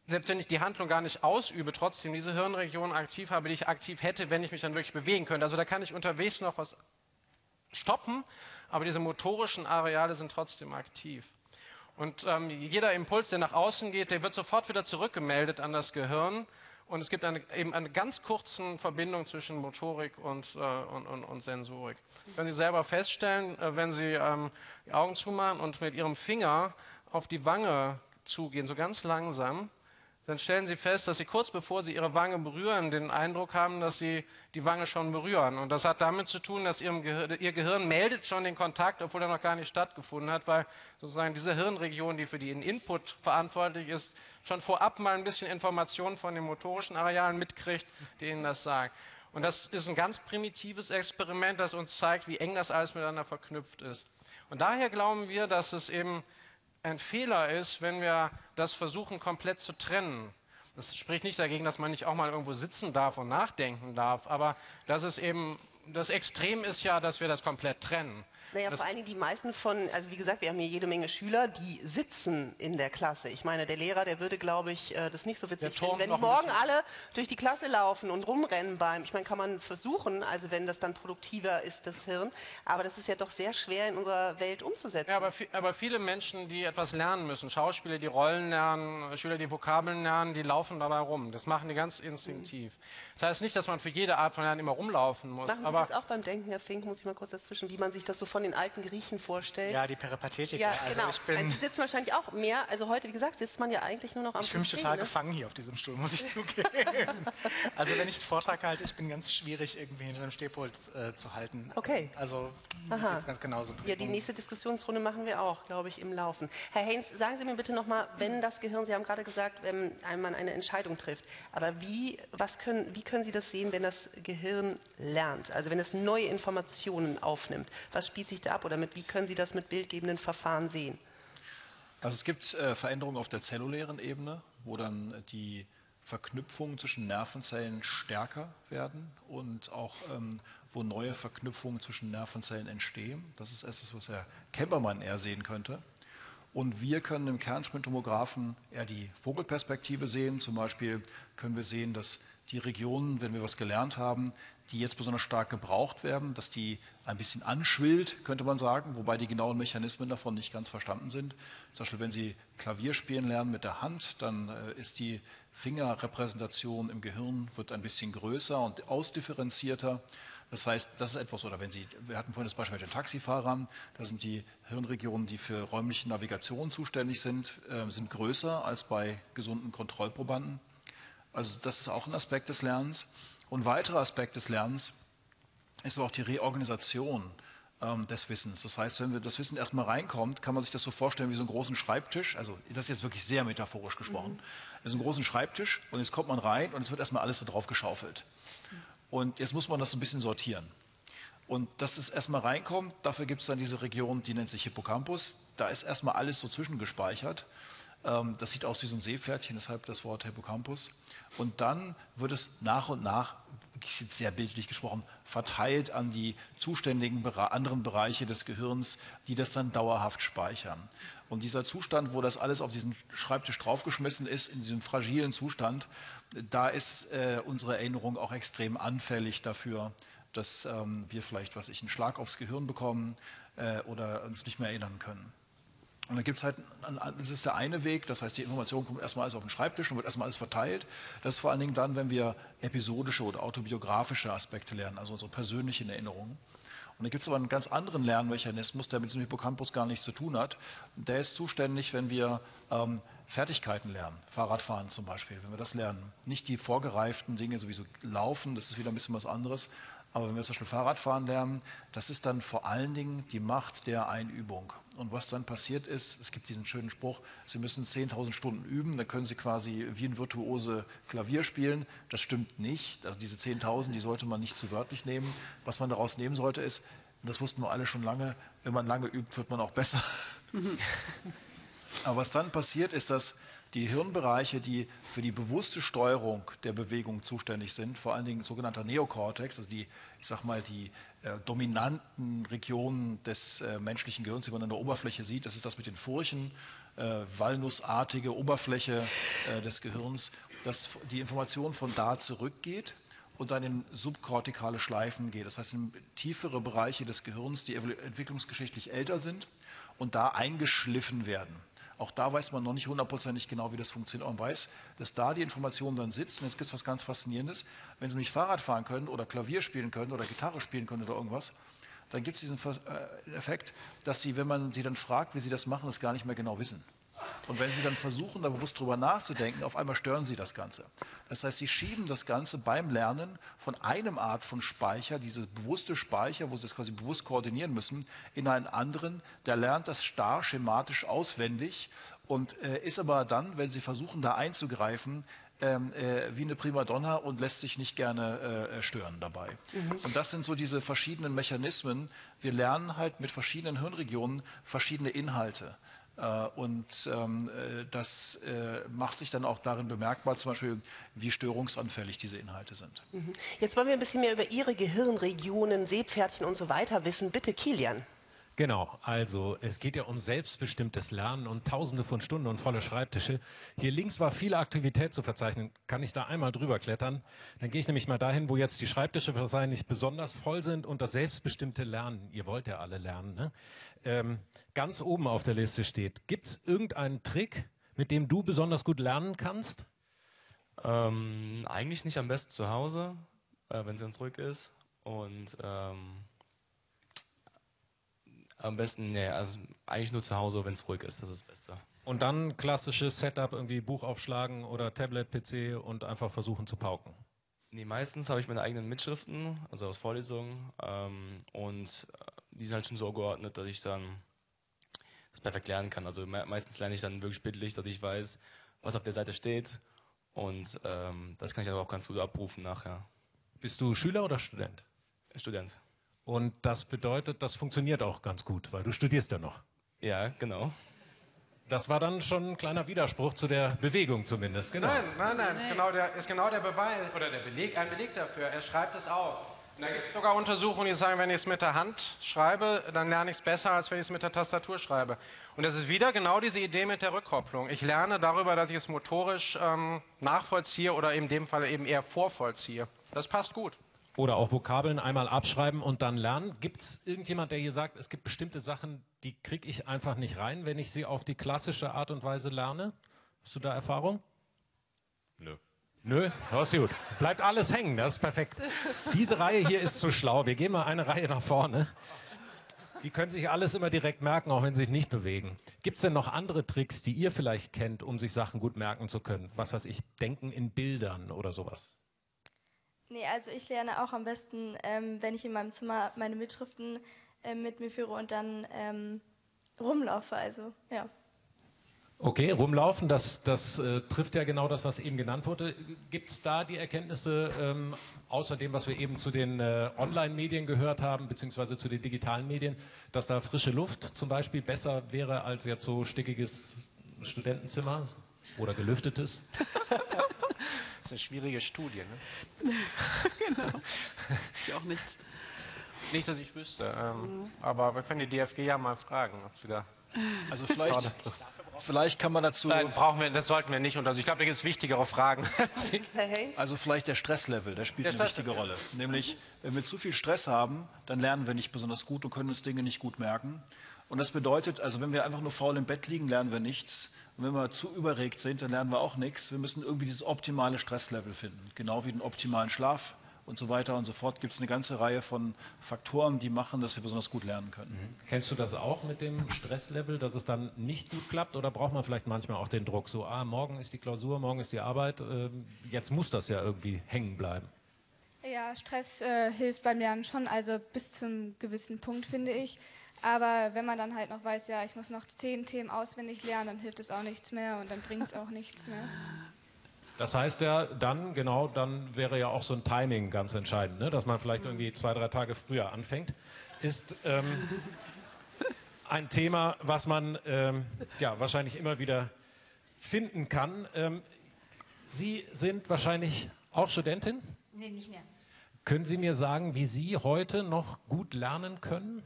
selbst wenn ich die Handlung gar nicht ausübe, trotzdem diese Hirnregionen aktiv habe, die ich aktiv hätte, wenn ich mich dann wirklich bewegen könnte. Also da kann ich unterwegs noch was stoppen, aber diese motorischen Areale sind trotzdem aktiv. Und jeder Impuls, der nach außen geht, der wird sofort wieder zurückgemeldet an das Gehirn. Und es gibt eben eine ganz kurze Verbindung zwischen Motorik und Sensorik. Können Sie selber feststellen, wenn Sie die Augen zumachen und mit Ihrem Finger auf die Wange zugehen, so ganz langsam, dann stellen Sie fest, dass Sie kurz bevor Sie Ihre Wange berühren, den Eindruck haben, dass Sie die Wange schon berühren. Und das hat damit zu tun, dass Ihr Gehirn meldet schon den Kontakt, obwohl er noch gar nicht stattgefunden hat, weil sozusagen diese Hirnregion, die für den Input verantwortlich ist, schon vorab mal ein bisschen Informationen von den motorischen Arealen mitkriegt, die Ihnen das sagen. Und das ist ein ganz primitives Experiment, das uns zeigt, wie eng das alles miteinander verknüpft ist. Und daher glauben wir, dass es eben ein Fehler ist, wenn wir das versuchen, komplett zu trennen. Das spricht nicht dagegen, dass man nicht auch mal irgendwo sitzen darf und nachdenken darf, aber das ist eben, das Extrem ist ja, dass wir das komplett trennen. Naja, vor allen Dingen die meisten von, also wie gesagt, wir haben hier jede Menge Schüler, die sitzen in der Klasse. Ich meine, der Lehrer, der würde, glaube ich, das nicht so witzig finden, wenn die morgen alle durch die Klasse laufen und rumrennen beim, ich meine, kann man versuchen, also wenn das dann produktiver ist, das Hirn, aber das ist ja doch sehr schwer in unserer Welt umzusetzen. Ja, aber viele Menschen, die etwas lernen müssen, Schauspieler, die Rollen lernen, Schüler, die Vokabeln lernen, die laufen dabei rum. Das machen die ganz instinktiv. Das heißt nicht, dass man für jede Art von Lernen immer rumlaufen muss. Machen Sie das auch beim Denken, Herr Fink, muss ich mal kurz dazwischen, wie man sich das so von den alten Griechen vorstellt. Ja, die Peripathetiker. Ja, genau. Also Sie sitzen wahrscheinlich auch mehr, also heute, wie gesagt, sitzt man ja eigentlich nur noch am Stuhl. Ich fühle mich total gefangen hier auf diesem Stuhl, muss ich zugeben. Also wenn ich einen Vortrag halte, ich bin ganz schwierig, irgendwie hinter einem Stehpult zu halten. Okay. Also ganz genauso. Ja, die nächste Diskussionsrunde machen wir auch, glaube ich, im Laufen. Herr Haynes, sagen Sie mir bitte nochmal, wenn das Gehirn, Sie haben gerade gesagt, wenn man eine Entscheidung trifft, aber wie können Sie das sehen, wenn das Gehirn lernt? Also wenn es neue Informationen aufnimmt, was spielt sich da ab oder wie können Sie das mit bildgebenden Verfahren sehen? Also es gibt Veränderungen auf der zellulären Ebene, wo dann die Verknüpfungen zwischen Nervenzellen stärker werden und auch wo neue Verknüpfungen zwischen Nervenzellen entstehen. Das ist etwas, was Herr Kempermann eher sehen könnte. Und wir können im Kernspintomographen eher die Vogelperspektive sehen. Zum Beispiel können wir sehen, dass die Regionen, wenn wir was gelernt haben, die jetzt besonders stark gebraucht werden, dass die ein bisschen anschwillt, könnte man sagen, wobei die genauen Mechanismen davon nicht ganz verstanden sind. Zum Beispiel, wenn Sie Klavier spielen lernen mit der Hand, dann ist die Fingerrepräsentation im Gehirn wird ein bisschen größer und ausdifferenzierter. Das heißt, das ist etwas, oder wenn Sie, wir hatten vorhin das Beispiel mit den Taxifahrern, da sind die Hirnregionen, die für räumliche Navigation zuständig sind, sind größer als bei gesunden Kontrollprobanden. Also das ist auch ein Aspekt des Lernens. Und ein weiterer Aspekt des Lernens ist aber auch die Reorganisation des Wissens. Das heißt, wenn das Wissen erstmal reinkommt, kann man sich das so vorstellen wie so einen großen Schreibtisch. Also das ist jetzt wirklich sehr metaphorisch gesprochen. Das ist ein großen Schreibtisch und jetzt kommt man rein und es wird erstmal alles da drauf geschaufelt. Und jetzt muss man das ein bisschen sortieren. Und dass es erstmal reinkommt, dafür gibt es dann diese Region, die nennt sich Hippocampus. Da ist erstmal alles so zwischengespeichert. Das sieht aus wie so ein Seepferdchen, deshalb das Wort Hippocampus. Und dann wird es nach und nach, sehr bildlich gesprochen, verteilt an die zuständigen anderen Bereiche des Gehirns, die das dann dauerhaft speichern. Und dieser Zustand, wo das alles auf diesen Schreibtisch draufgeschmissen ist, in diesem fragilen Zustand, da ist unsere Erinnerung auch extrem anfällig dafür, dass wir vielleicht, einen Schlag aufs Gehirn bekommen oder uns nicht mehr erinnern können. Und dann gibt es halt, das ist der eine Weg, das heißt, die Information kommt erstmal alles auf den Schreibtisch und wird erstmal alles verteilt. Das ist vor allen Dingen dann, wenn wir episodische oder autobiografische Aspekte lernen, also unsere persönlichen Erinnerungen. Und dann gibt es aber einen ganz anderen Lernmechanismus, der mit diesem Hippocampus gar nichts zu tun hat. Der ist zuständig, wenn wir Fertigkeiten lernen, Fahrradfahren zum Beispiel, wenn wir das lernen. Nicht die vorgereiften Dinge, sowieso laufen, das ist wieder ein bisschen was anderes. Aber wenn wir zum Beispiel Fahrradfahren lernen, das ist dann vor allen Dingen die Macht der Einübung. Und was dann passiert ist, es gibt diesen schönen Spruch, Sie müssen 10.000 Stunden üben, dann können Sie quasi wie ein Virtuose Klavier spielen. Das stimmt nicht. Also diese 10.000, die sollte man nicht zu wörtlich nehmen. Was man daraus nehmen sollte ist, und das wussten wir alle schon lange, wenn man lange übt, wird man auch besser. Aber was dann passiert ist, dass die Hirnbereiche, die für die bewusste Steuerung der Bewegung zuständig sind, vor allen Dingen sogenannter Neokortex, also die, ich sag mal, die dominanten Regionen des menschlichen Gehirns, die man an der Oberfläche sieht, das ist das mit den Furchen, walnussartige Oberfläche des Gehirns, dass die Information von da zurückgeht und dann in subkortikale Schleifen geht, das heißt in tiefere Bereiche des Gehirns, die entwicklungsgeschichtlich älter sind und da eingeschliffen werden. Auch da weiß man noch nicht hundertprozentig genau, wie das funktioniert. Man weiß, dass da die Information dann sitzt. Und jetzt gibt es was ganz Faszinierendes. Wenn Sie nämlich Fahrrad fahren können oder Klavier spielen können oder Gitarre spielen können oder irgendwas, dann gibt es diesen Effekt, dass Sie, wenn man Sie dann fragt, wie Sie das machen, das gar nicht mehr genau wissen. Und wenn Sie dann versuchen, da bewusst drüber nachzudenken, auf einmal stören Sie das Ganze. Das heißt, Sie schieben das Ganze beim Lernen von einem Art von Speicher, dieses bewusste Speicher, wo Sie das quasi bewusst koordinieren müssen, in einen anderen, der lernt das starr schematisch auswendig und ist aber dann, wenn Sie versuchen, da einzugreifen, wie eine Primadonna und lässt sich nicht gerne stören dabei. Und das sind so diese verschiedenen Mechanismen. Wir lernen halt mit verschiedenen Hirnregionen verschiedene Inhalte. Und das macht sich dann auch darin bemerkbar, zum Beispiel, wie störungsanfällig diese Inhalte sind. Jetzt wollen wir ein bisschen mehr über Ihre Gehirnregionen, Seepferdchen und so weiter wissen. Bitte, Kilian. Genau, also es geht ja um selbstbestimmtes Lernen und tausende von Stunden und volle Schreibtische. Hier links war viel Aktivität zu verzeichnen. Kann ich da einmal drüber klettern? Dann gehe ich nämlich mal dahin, wo jetzt die Schreibtische wahrscheinlich besonders voll sind und das selbstbestimmte Lernen. Ihr wollt ja alle lernen, ne? Ganz oben auf der Liste steht, gibt es irgendeinen Trick, mit dem du besonders gut lernen kannst? Eigentlich nicht, am besten zu Hause, wenn es ganz ruhig ist. Und am besten, nee, also eigentlich nur zu Hause, wenn es ruhig ist, das ist das Beste. Und dann klassisches Setup, irgendwie Buch aufschlagen oder Tablet, PC und einfach versuchen zu pauken? Nee, meistens habe ich meine eigenen Mitschriften, also aus Vorlesungen, und die sind halt schon so geordnet, dass ich dann das perfekt lernen kann. Also meistens lerne ich dann wirklich bildlich, dass ich weiß, was auf der Seite steht, und das kann ich dann auch ganz gut abrufen nachher. Bist du Schüler oder Student? Student. Und das bedeutet, das funktioniert auch ganz gut, weil du studierst ja noch. Ja, genau. Das war dann schon ein kleiner Widerspruch zu der Bewegung zumindest, genau. Nein, nein, nein, ist genau der Beweis oder der Beleg, ein Beleg dafür. Er schreibt es auf. Da gibt es sogar Untersuchungen, die sagen, wenn ich es mit der Hand schreibe, dann lerne ich es besser, als wenn ich es mit der Tastatur schreibe. Und das ist wieder genau diese Idee mit der Rückkopplung. Ich lerne darüber, dass ich es motorisch nachvollziehe oder in dem Fall eben eher vorvollziehe. Das passt gut. Oder auch Vokabeln einmal abschreiben und dann lernen. Gibt es irgendjemand, der hier sagt, es gibt bestimmte Sachen, die kriege ich einfach nicht rein, wenn ich sie auf die klassische Art und Weise lerne? Hast du da Erfahrung? Nö. Nö, das ist gut. Bleibt alles hängen, das ist perfekt. Diese Reihe hier ist zu schlau. Wir gehen mal eine Reihe nach vorne. Die können sich alles immer direkt merken, auch wenn sie sich nicht bewegen. Gibt es denn noch andere Tricks, die ihr vielleicht kennt, um sich Sachen gut merken zu können? Was weiß ich, Denken in Bildern oder sowas? Nee, also ich lerne auch am besten, wenn ich in meinem Zimmer meine Mitschriften mit mir führe und dann rumlaufe. Also, ja. Okay, rumlaufen, das trifft ja genau das, was eben genannt wurde. Gibt es da die Erkenntnisse, außer dem, was wir eben zu den Online-Medien gehört haben, beziehungsweise zu den digitalen Medien, dass da frische Luft zum Beispiel besser wäre als jetzt so stickiges Studentenzimmer oder gelüftetes? Das ist eine schwierige Studie, ne? Genau, ich auch nicht. Nicht, dass ich wüsste, aber wir können die DFG ja mal fragen, ob sie da... Also vielleicht kann man dazu... Nein, brauchen wir, das sollten wir nicht. Und also ich glaube, da gibt es wichtigere Fragen. Also vielleicht der Stresslevel, der spielt eine wichtige Rolle. Nämlich, wenn wir zu viel Stress haben, dann lernen wir nicht besonders gut und können uns Dinge nicht gut merken. Und das bedeutet, also wenn wir einfach nur faul im Bett liegen, lernen wir nichts. Und wenn wir zu überregt sind, dann lernen wir auch nichts. Wir müssen irgendwie dieses optimale Stresslevel finden, genau wie den optimalen Schlaf. Und so weiter und so fort, gibt es eine ganze Reihe von Faktoren, die machen, dass wir besonders gut lernen können. Mhm. Kennst du das auch mit dem Stresslevel, dass es dann nicht gut klappt? Oder braucht man vielleicht manchmal auch den Druck, so, morgen ist die Klausur, morgen ist die Arbeit, jetzt muss das ja irgendwie hängen bleiben? Ja, Stress hilft beim Lernen schon, also bis zum gewissen Punkt, finde ich. Aber wenn man dann halt noch weiß, ja, ich muss noch 10 Themen auswendig lernen, dann hilft es auch nichts mehr und dann bringt es auch nichts mehr. Das heißt ja, dann, genau, dann wäre ja auch so ein Timing ganz entscheidend, ne? Dass man vielleicht irgendwie 2, 3 Tage früher anfängt, ist ein Thema, was man ja, wahrscheinlich immer wieder finden kann. Sie sind wahrscheinlich auch Studentin? Nee, nicht mehr. Können Sie mir sagen, wie Sie heute noch gut lernen können?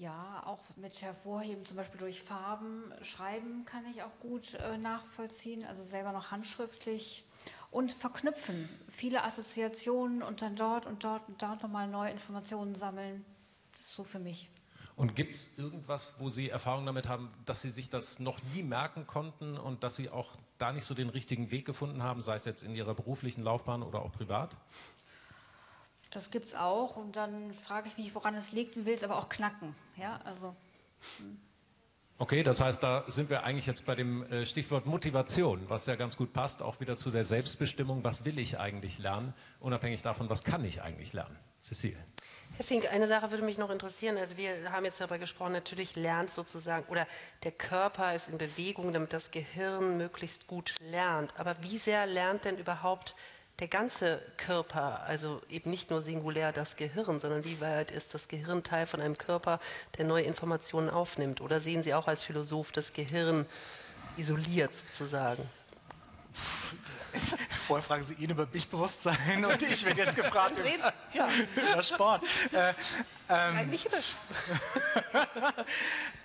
Ja, auch mit Hervorheben, zum Beispiel durch Farben. Schreiben kann ich auch gut nachvollziehen, also selber noch handschriftlich. Und verknüpfen, viele Assoziationen und dann dort und dort und dort nochmal neue Informationen sammeln. Das ist so für mich. Und gibt es irgendwas, wo Sie Erfahrung damit haben, dass Sie sich das noch nie merken konnten und dass Sie auch da nicht so den richtigen Weg gefunden haben, sei es jetzt in Ihrer beruflichen Laufbahn oder auch privat? Das gibt es auch und dann frage ich mich, woran es liegt und will es aber auch knacken. Ja, also. Okay, das heißt, da sind wir eigentlich jetzt bei dem Stichwort Motivation, was ja ganz gut passt, auch wieder zu der Selbstbestimmung. Was will ich eigentlich lernen, unabhängig davon, was kann ich eigentlich lernen? Cecile. Herr Fink, eine Sache würde mich noch interessieren. Also wir haben jetzt darüber gesprochen, natürlich lernt sozusagen, oder der Körper ist in Bewegung, damit das Gehirn möglichst gut lernt. Aber wie sehr lernt denn überhaupt der ganze Körper, also eben nicht nur singulär das Gehirn, sondern wie weit ist das Gehirn Teil von einem Körper, der neue Informationen aufnimmt? Oder sehen Sie auch als Philosoph das Gehirn isoliert sozusagen? Vorher fragen Sie ihn über Bewusstsein und ich werde jetzt gefragt über Sport. Nicht über Sport.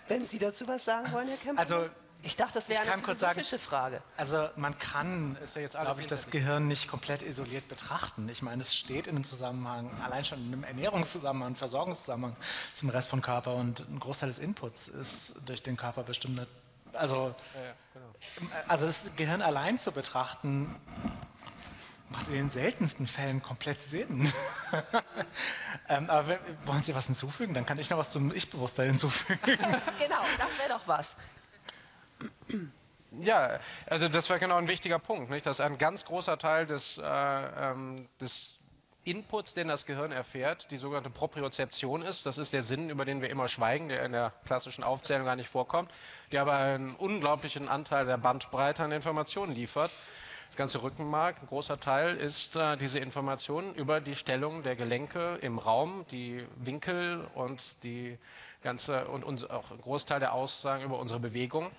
Wenn Sie dazu was sagen wollen, Herr Kempermann. Also, ich dachte, das wäre eine philosophische Frage. Also man kann, glaube ich, das Gehirn nicht komplett isoliert betrachten. Ich meine, es steht in einem Zusammenhang, allein schon in einem Ernährungszusammenhang, Versorgungszusammenhang zum Rest vom Körper und ein Großteil des Inputs ist durch den Körper bestimmt. Also, ja, genau. Also das Gehirn allein zu betrachten, macht in den seltensten Fällen komplett Sinn. Aber wollen Sie was hinzufügen? Dann kann ich noch was zum Ich-Bewusstsein hinzufügen. Genau, das wäre doch was. Ja, also das war genau ein wichtiger Punkt, nicht? Dass ein ganz großer Teil des Inputs, den das Gehirn erfährt, die sogenannte Propriozeption ist. Das ist der Sinn, über den wir immer schweigen, der in der klassischen Aufzählung gar nicht vorkommt, der aber einen unglaublichen Anteil der Bandbreite an Informationen liefert. Das ganze Rückenmark, ein großer Teil, ist diese Information über die Stellung der Gelenke im Raum, die Winkel und die ganze und auch ein Großteil der Aussagen über unsere Bewegung.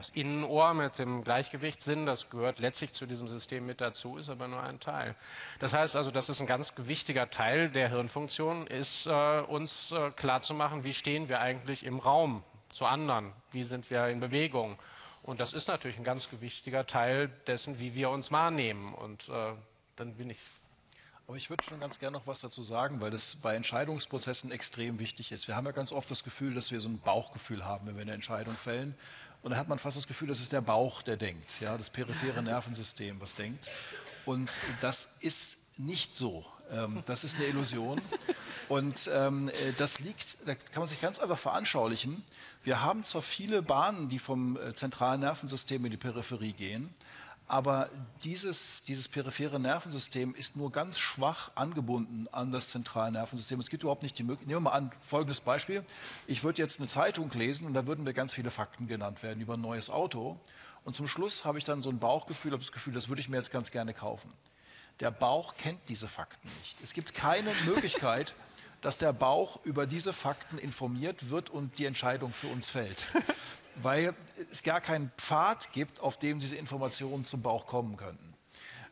das Innenohr mit dem Gleichgewichtssinn, das gehört letztlich zu diesem System mit dazu, ist aber nur ein Teil. Das heißt also, das ist ein ganz wichtiger Teil der Hirnfunktion, ist uns klarzumachen, wie stehen wir eigentlich im Raum zu anderen, wie sind wir in Bewegung. Und das ist natürlich ein ganz wichtiger Teil dessen, wie wir uns wahrnehmen. Und dann bin ich... Aber ich würde schon ganz gerne noch was dazu sagen, weil das bei Entscheidungsprozessen extrem wichtig ist. Wir haben ja ganz oft das Gefühl, dass wir so ein Bauchgefühl haben, wenn wir eine Entscheidung fällen. Und da hat man fast das Gefühl, das ist der Bauch, der denkt, ja, das periphere Nervensystem, was denkt. Und das ist nicht so. Das ist eine Illusion. Und das liegt, da kann man sich ganz einfach veranschaulichen. Wir haben zwar viele Bahnen, die vom zentralen Nervensystem in die Peripherie gehen, aber dieses periphere Nervensystem ist nur ganz schwach angebunden an das zentrale Nervensystem. Es gibt überhaupt nicht die Möglichkeit. Nehmen wir mal an, folgendes Beispiel. Ich würde jetzt eine Zeitung lesen und da würden mir ganz viele Fakten genannt werden über ein neues Auto. Und zum Schluss habe ich dann so ein Bauchgefühl, habe das Gefühl, das würde ich mir jetzt ganz gerne kaufen. Der Bauch kennt diese Fakten nicht. Es gibt keine Möglichkeit, dass der Bauch über diese Fakten informiert wird und die Entscheidung für uns fällt. Weil es gar keinen Pfad gibt, auf dem diese Informationen zum Bauch kommen könnten.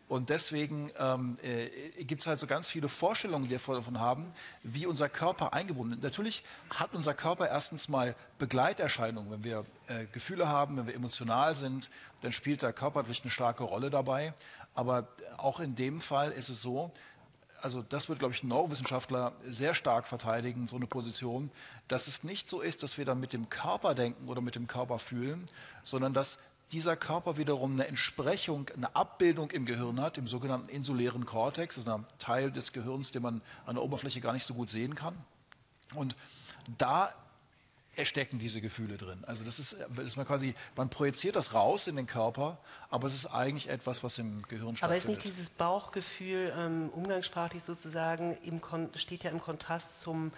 Und deswegen gibt es halt so ganz viele Vorstellungen, die wir davon haben, wie unser Körper eingebunden ist. Natürlich hat unser Körper erstens mal Begleiterscheinungen. Wenn wir Gefühle haben, wenn wir emotional sind, dann spielt der Körper natürlich eine starke Rolle dabei. Aber auch in dem Fall ist es so, also das wird, glaube ich, ein Neurowissenschaftler sehr stark verteidigen, so eine Position, dass es nicht so ist, dass wir dann mit dem Körper denken oder mit dem Körper fühlen, sondern dass dieser Körper wiederum eine Entsprechung, eine Abbildung im Gehirn hat, im sogenannten insulären Kortex, das ist ein Teil des Gehirns, den man an der Oberfläche gar nicht so gut sehen kann. Und da stecken diese Gefühle drin. Also das ist man quasi, man projiziert das raus in den Körper, aber es ist eigentlich etwas, was im Gehirn stattfindet. Aber ist nicht dieses Bauchgefühl, umgangssprachlich sozusagen, steht ja im Kontrast zur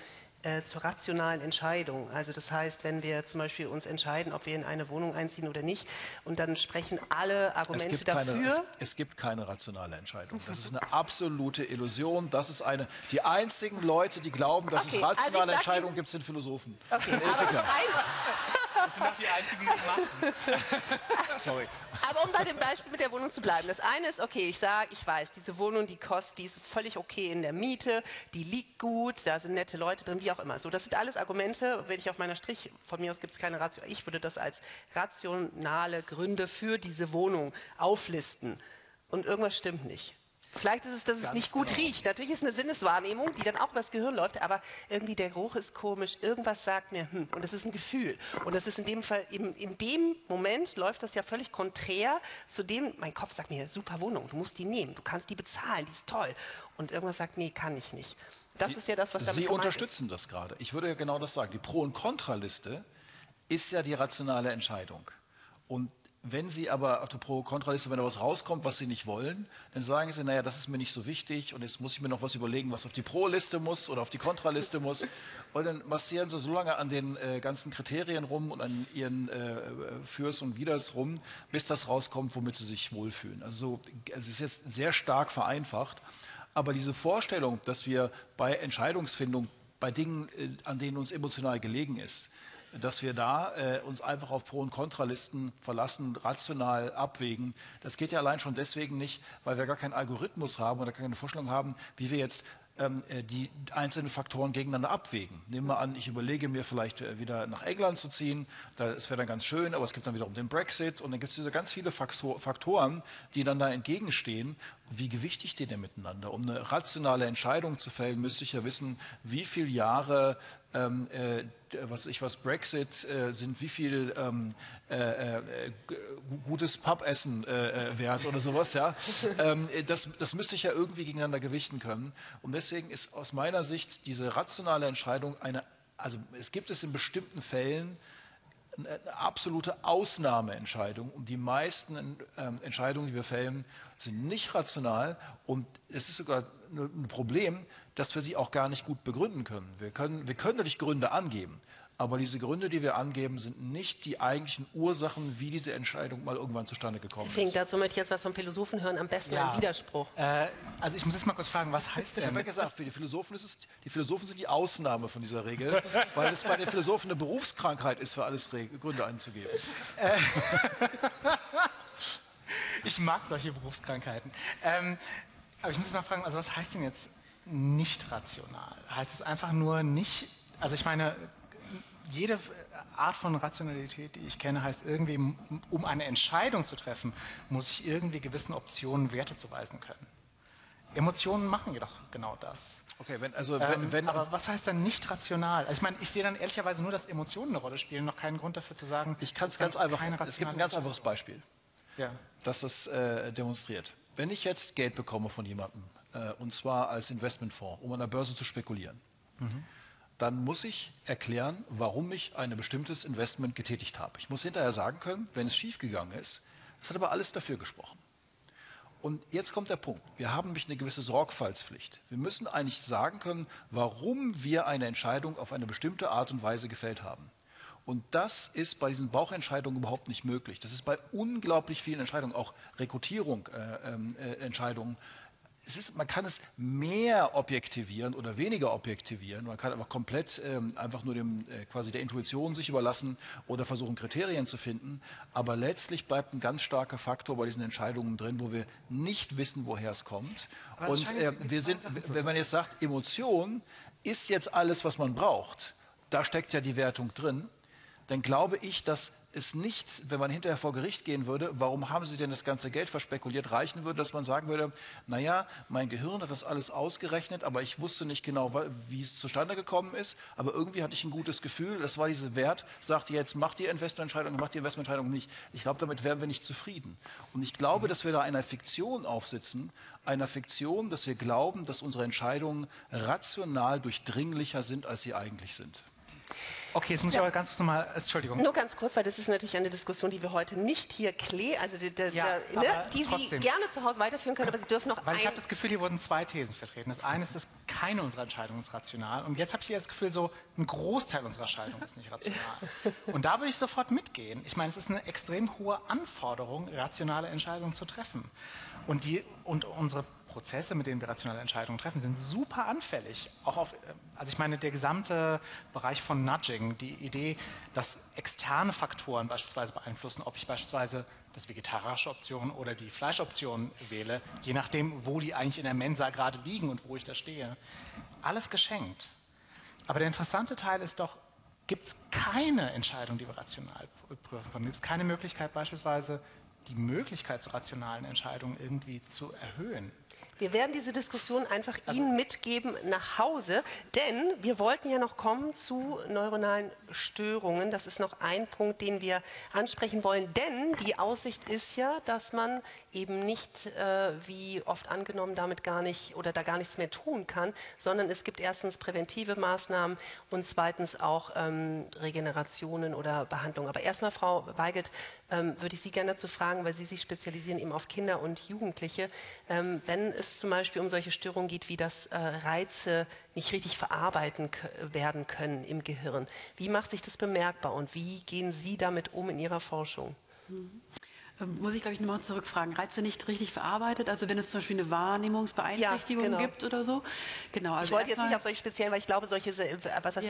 rationalen Entscheidung. Also das heißt, wenn wir zum Beispiel uns entscheiden, ob wir in eine Wohnung einziehen oder nicht, und dann sprechen alle Argumente dafür. Es gibt keine rationale Entscheidung. Das ist eine absolute Illusion. Das ist eine, die einzigen Leute, die glauben, dass es rationale Entscheidungen gibt, sind Philosophen. Okay. Ethiker. Das sind auch die einzigen, die es machen. Sorry. Aber um bei dem Beispiel mit der Wohnung zu bleiben. Das eine ist, okay, ich weiß, diese Wohnung, die kostet, die ist völlig okay in der Miete, die liegt gut, da sind nette Leute drin, wie auch immer. So, das sind alles Argumente, wenn ich auf meiner Strich, von mir aus gibt es keine Ratio, ich würde das als rationale Gründe für diese Wohnung auflisten. Und irgendwas stimmt nicht. Vielleicht ist es, dass es nicht gut riecht. Natürlich ist eine Sinneswahrnehmung, die dann auch über das Gehirn läuft, aber irgendwie der Geruch ist komisch, irgendwas sagt mir, und das ist ein Gefühl. Und das ist in dem Fall, in dem Moment läuft das ja völlig konträr zu dem, mein Kopf sagt mir, super Wohnung, du musst die nehmen, du kannst die bezahlen, die ist toll. Und irgendwas sagt, nee, kann ich nicht. Das ist ja das, was damit gemeint ist. Sie unterstützen das gerade. Ich würde ja genau das sagen. Die Pro- und Kontraliste ist ja die rationale Entscheidung. Und wenn Sie aber auf der Pro-Kontraliste, wenn da was rauskommt, was Sie nicht wollen, dann sagen Sie, naja, das ist mir nicht so wichtig und jetzt muss ich mir noch was überlegen, was auf die Pro-Liste muss oder auf die Kontraliste muss. Und dann massieren Sie so lange an den ganzen Kriterien rum und an Ihren Fürs und Widers rum, bis das rauskommt, womit Sie sich wohlfühlen. Also es ist jetzt sehr stark vereinfacht, aber diese Vorstellung, dass wir bei Entscheidungsfindung, bei Dingen, an denen uns emotional gelegen ist, dass wir da uns einfach auf Pro- und Kontralisten verlassen, rational abwägen. Das geht ja allein schon deswegen nicht, weil wir gar keinen Algorithmus haben oder keine Vorstellung haben, wie wir jetzt die einzelnen Faktoren gegeneinander abwägen. Nehmen wir an, ich überlege mir vielleicht wieder nach England zu ziehen, das wäre dann ganz schön, aber es gibt dann wiederum den Brexit und dann gibt es diese ganz viele Faktoren, die dann da entgegenstehen. Wie gewichte ich die denn miteinander? Um eine rationale Entscheidung zu fällen, müsste ich ja wissen, wie viele Jahre Brexit sind, wie viel gutes Pappessen wert oder sowas. Ja? Das müsste ich ja irgendwie gegeneinander gewichten können. Und deswegen ist aus meiner Sicht diese rationale Entscheidung eine, also es gibt es in bestimmten Fällen eine absolute Ausnahmeentscheidung. Und die meisten Entscheidungen, die wir fällen, sind nicht rational. Und es ist sogar ein Problem, dass wir sie auch gar nicht gut begründen können. Wir können natürlich Gründe angeben, Aber diese Gründe, die wir angeben, sind nicht die eigentlichen Ursachen, wie diese Entscheidung mal irgendwann zustande gekommen ist. Fink, dazu möchte ich jetzt was vom Philosophen hören, am besten ja, einen Widerspruch. Also ich muss jetzt mal kurz fragen, was heißt denn? Ich habe ja gesagt, für die Philosophen, sind die Ausnahme von dieser Regel, weil es bei den Philosophen eine Berufskrankheit ist, für alles Gründe anzugeben. Ich mag solche Berufskrankheiten. Aber ich muss jetzt mal fragen, also was heißt denn jetzt nicht rational? Heißt es einfach nur nicht, also ich meine, jede Art von Rationalität, die ich kenne, heißt irgendwie, um eine Entscheidung zu treffen, muss ich irgendwie gewissen Optionen Werte zuweisen können. Emotionen machen jedoch genau das. Okay, aber was heißt dann nicht rational? Also ich meine, ich sehe dann ehrlicherweise nur, dass Emotionen eine Rolle spielen, noch keinen Grund dafür zu sagen, ich kann es ganz einfach. Es gibt ein ganz einfaches Beispiel, ja, das das demonstriert. Wenn ich jetzt Geld bekomme von jemandem, und zwar als Investmentfonds, um an der Börse zu spekulieren, dann muss ich erklären, warum ich ein bestimmtes Investment getätigt habe. Ich muss hinterher sagen können, wenn es schiefgegangen ist, das hat aber alles dafür gesprochen. Und jetzt kommt der Punkt. Wir haben nämlich eine gewisse Sorgfaltspflicht. Wir müssen eigentlich sagen können, warum wir eine Entscheidung auf eine bestimmte Art und Weise gefällt haben. Und das ist bei diesen Bauchentscheidungen überhaupt nicht möglich. Das ist bei unglaublich vielen Entscheidungen, auch Rekrutierung, Entscheidungen. Man kann es mehr objektivieren oder weniger objektivieren. Man kann einfach komplett einfach nur dem, quasi der Intuition sich überlassen oder versuchen, Kriterien zu finden. Aber letztlich bleibt ein ganz starker Faktor bei diesen Entscheidungen drin, wo wir nicht wissen, woher es kommt. Aber und wenn man jetzt sagt, Emotion ist jetzt alles, was man braucht, da steckt ja die Wertung drin, dann glaube ich, dass es nicht, wenn man hinterher vor Gericht gehen würde, warum haben Sie denn das ganze Geld verspekuliert, reichen würde, dass man sagen würde, naja, mein Gehirn hat das alles ausgerechnet, aber ich wusste nicht genau, wie es zustande gekommen ist, aber irgendwie hatte ich ein gutes Gefühl, das war dieser Wert, sagte jetzt, mach die Investmententscheidung, mach die Investmententscheidung nicht. Ich glaube, damit wären wir nicht zufrieden. Und ich glaube, dass wir da einer Fiktion aufsitzen, einer Fiktion, dass wir glauben, dass unsere Entscheidungen rational durchdringlicher sind, als sie eigentlich sind. Okay, jetzt muss ich aber ganz kurz nochmal, Entschuldigung. Nur ganz kurz, weil das ist natürlich eine Diskussion, die wir heute nicht hier die Sie gerne zu Hause weiterführen können, aber Sie dürfen noch. Weil ich habe das Gefühl, hier wurden zwei Thesen vertreten. Das eine ist, dass keine unserer Entscheidungen ist rational. Und jetzt habe ich hier das Gefühl, so ein Großteil unserer Entscheidungen ist nicht rational. Und da würde ich sofort mitgehen. Ich meine, es ist eine extrem hohe Anforderung, rationale Entscheidungen zu treffen. Und unsere Prozesse, mit denen wir rationale Entscheidungen treffen, sind super anfällig. Auch auf, also ich meine, der gesamte Bereich von Nudging, die Idee, dass externe Faktoren beispielsweise beeinflussen, ob ich beispielsweise das vegetarische Option oder die Fleischoption wähle, je nachdem, wo die eigentlich in der Mensa gerade liegen und wo ich da stehe. Alles geschenkt. Aber der interessante Teil ist doch, gibt es keine Entscheidung, die wir rational prüfen können. Gibt es keine Möglichkeit beispielsweise, die Möglichkeit zu rationalen Entscheidungen irgendwie zu erhöhen. Wir werden diese Diskussion einfach Ihnen mitgeben nach Hause, denn wir wollten ja noch kommen zu neuronalen Störungen. Das ist noch ein Punkt, den wir ansprechen wollen, denn die Aussicht ist ja, dass man eben nicht, wie oft angenommen, damit gar nicht oder da gar nichts mehr tun kann, sondern es gibt erstens präventive Maßnahmen und zweitens auch Regenerationen oder Behandlungen. Aber erstmal, Frau Weigelt, würde ich Sie gerne dazu fragen, weil Sie sich spezialisieren eben auf Kinder und Jugendliche, wenn es zum Beispiel um solche Störungen geht, wie dass Reize nicht richtig verarbeiten werden können im Gehirn. Wie macht sich das bemerkbar und wie gehen Sie damit um in Ihrer Forschung? Muss ich, glaube ich, nochmal zurückfragen. Reize nicht richtig verarbeitet? Also wenn es zum Beispiel eine Wahrnehmungsbeeinträchtigung gibt oder so? Genau. Also ich wollte jetzt nicht auf solche speziellen, weil ich glaube, solche,